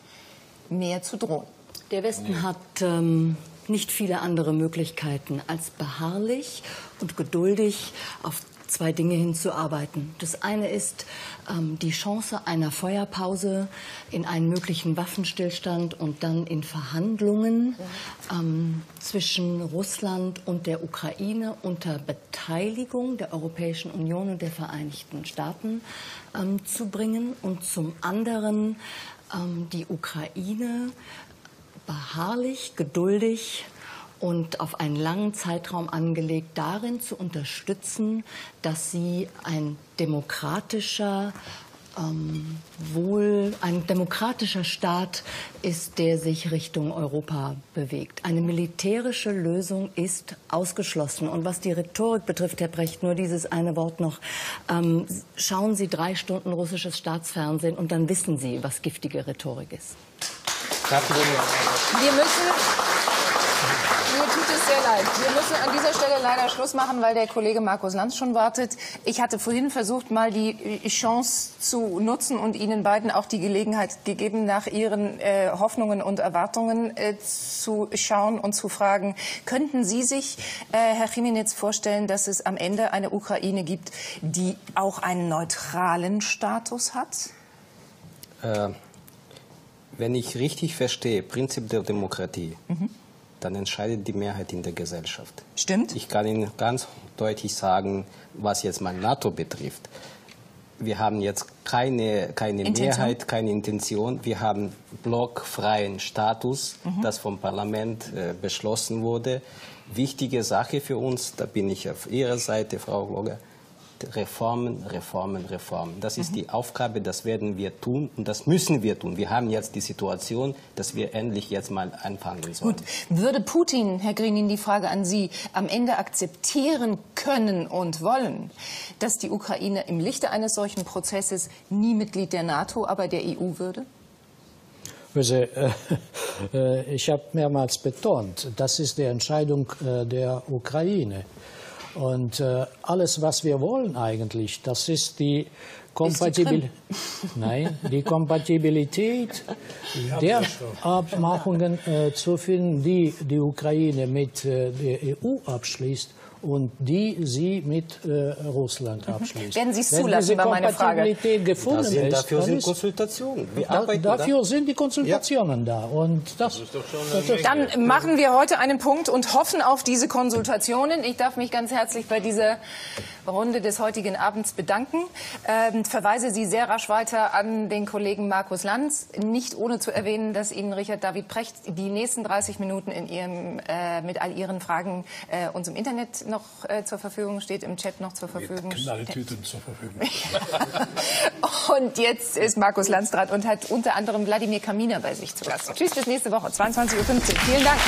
mehr zu drohen? Der Westen hat ähm, nicht viele andere Möglichkeiten, als beharrlich und geduldig auf zwei Dinge hinzuarbeiten. Das eine ist ähm, die Chance einer Feuerpause in einen möglichen Waffenstillstand und dann in Verhandlungen ähm, zwischen Russland und der Ukraine unter Beteiligung der Europäischen Union und der Vereinigten Staaten ähm, zu bringen. Und zum anderen ähm, die Ukraine beharrlich, geduldig und auf einen langen Zeitraum angelegt, darin zu unterstützen, dass sie ein demokratischer, ähm, wohl, ein demokratischer Staat ist, der sich Richtung Europa bewegt. Eine militärische Lösung ist ausgeschlossen. Und was die Rhetorik betrifft, Herr Precht, nur dieses eine Wort noch. Ähm, schauen Sie drei Stunden russisches Staatsfernsehen und dann wissen Sie, was giftige Rhetorik ist. Wir müssen... Mir tut es sehr leid. Wir müssen an dieser Stelle leider Schluss machen, weil der Kollege Markus Lanz schon wartet. Ich hatte vorhin versucht, mal die Chance zu nutzen und Ihnen beiden auch die Gelegenheit gegeben, nach Ihren äh, Hoffnungen und Erwartungen äh, zu schauen und zu fragen. Könnten Sie sich, äh, Herr Khymynets, vorstellen, dass es am Ende eine Ukraine gibt, die auch einen neutralen Status hat? Äh, wenn ich richtig verstehe, Prinzip der Demokratie. Mhm. Dann entscheidet die Mehrheit in der Gesellschaft. Stimmt. Ich kann Ihnen ganz deutlich sagen, was jetzt mal NATO betrifft. Wir haben jetzt keine, keine Mehrheit, keine Intention. Wir haben blockfreien Status, mhm. das vom Parlament äh, beschlossen wurde. Wichtige Sache für uns, da bin ich auf Ihrer Seite, Frau Gloger, Reformen, Reformen, Reformen. Das ist mhm. die Aufgabe, das werden wir tun und das müssen wir tun. Wir haben jetzt die Situation, dass wir endlich jetzt mal anfangen sollen. Gut. Würde Putin, Herr Grinin, die Frage an Sie, am Ende akzeptieren können und wollen, dass die Ukraine im Lichte eines solchen Prozesses nie Mitglied der NATO, aber der E U würde? Also, äh, äh, ich habe mehrmals betont, das ist die Entscheidung äh, der Ukraine. Und äh, alles, was wir wollen eigentlich, das ist die, Kompatibil ist die, Nein, die Kompatibilität der Abmachungen äh, zu finden, die die Ukraine mit äh, der E U abschließt und die sie mit äh, Russland abschließt. Werden Sie es zulassen, war meine Frage. Gefunden das sind, dafür ist, sind Konsultationen. Wir da, dafür dann. sind die Konsultationen ja. da. Und das, das das dann machen wir heute einen Punkt und hoffen auf diese Konsultationen. Ich darf mich ganz herzlich bei dieser Runde des heutigen Abends bedanken. Ähm, verweise Sie sehr rasch weiter an den Kollegen Markus Lanz. Nicht ohne zu erwähnen, dass Ihnen Richard David Precht die nächsten dreißig Minuten in ihrem, äh, mit all Ihren Fragen äh, uns im Internet noch äh, zur Verfügung steht, im Chat noch zur Verfügung steht. Knalltüten zur Verfügung. Und jetzt ist Markus Lanz dran und hat unter anderem Wladimir Kaminer bei sich zu Gast. Tschüss, bis nächste Woche, zweiundzwanzig Uhr fünfzehn. Vielen Dank.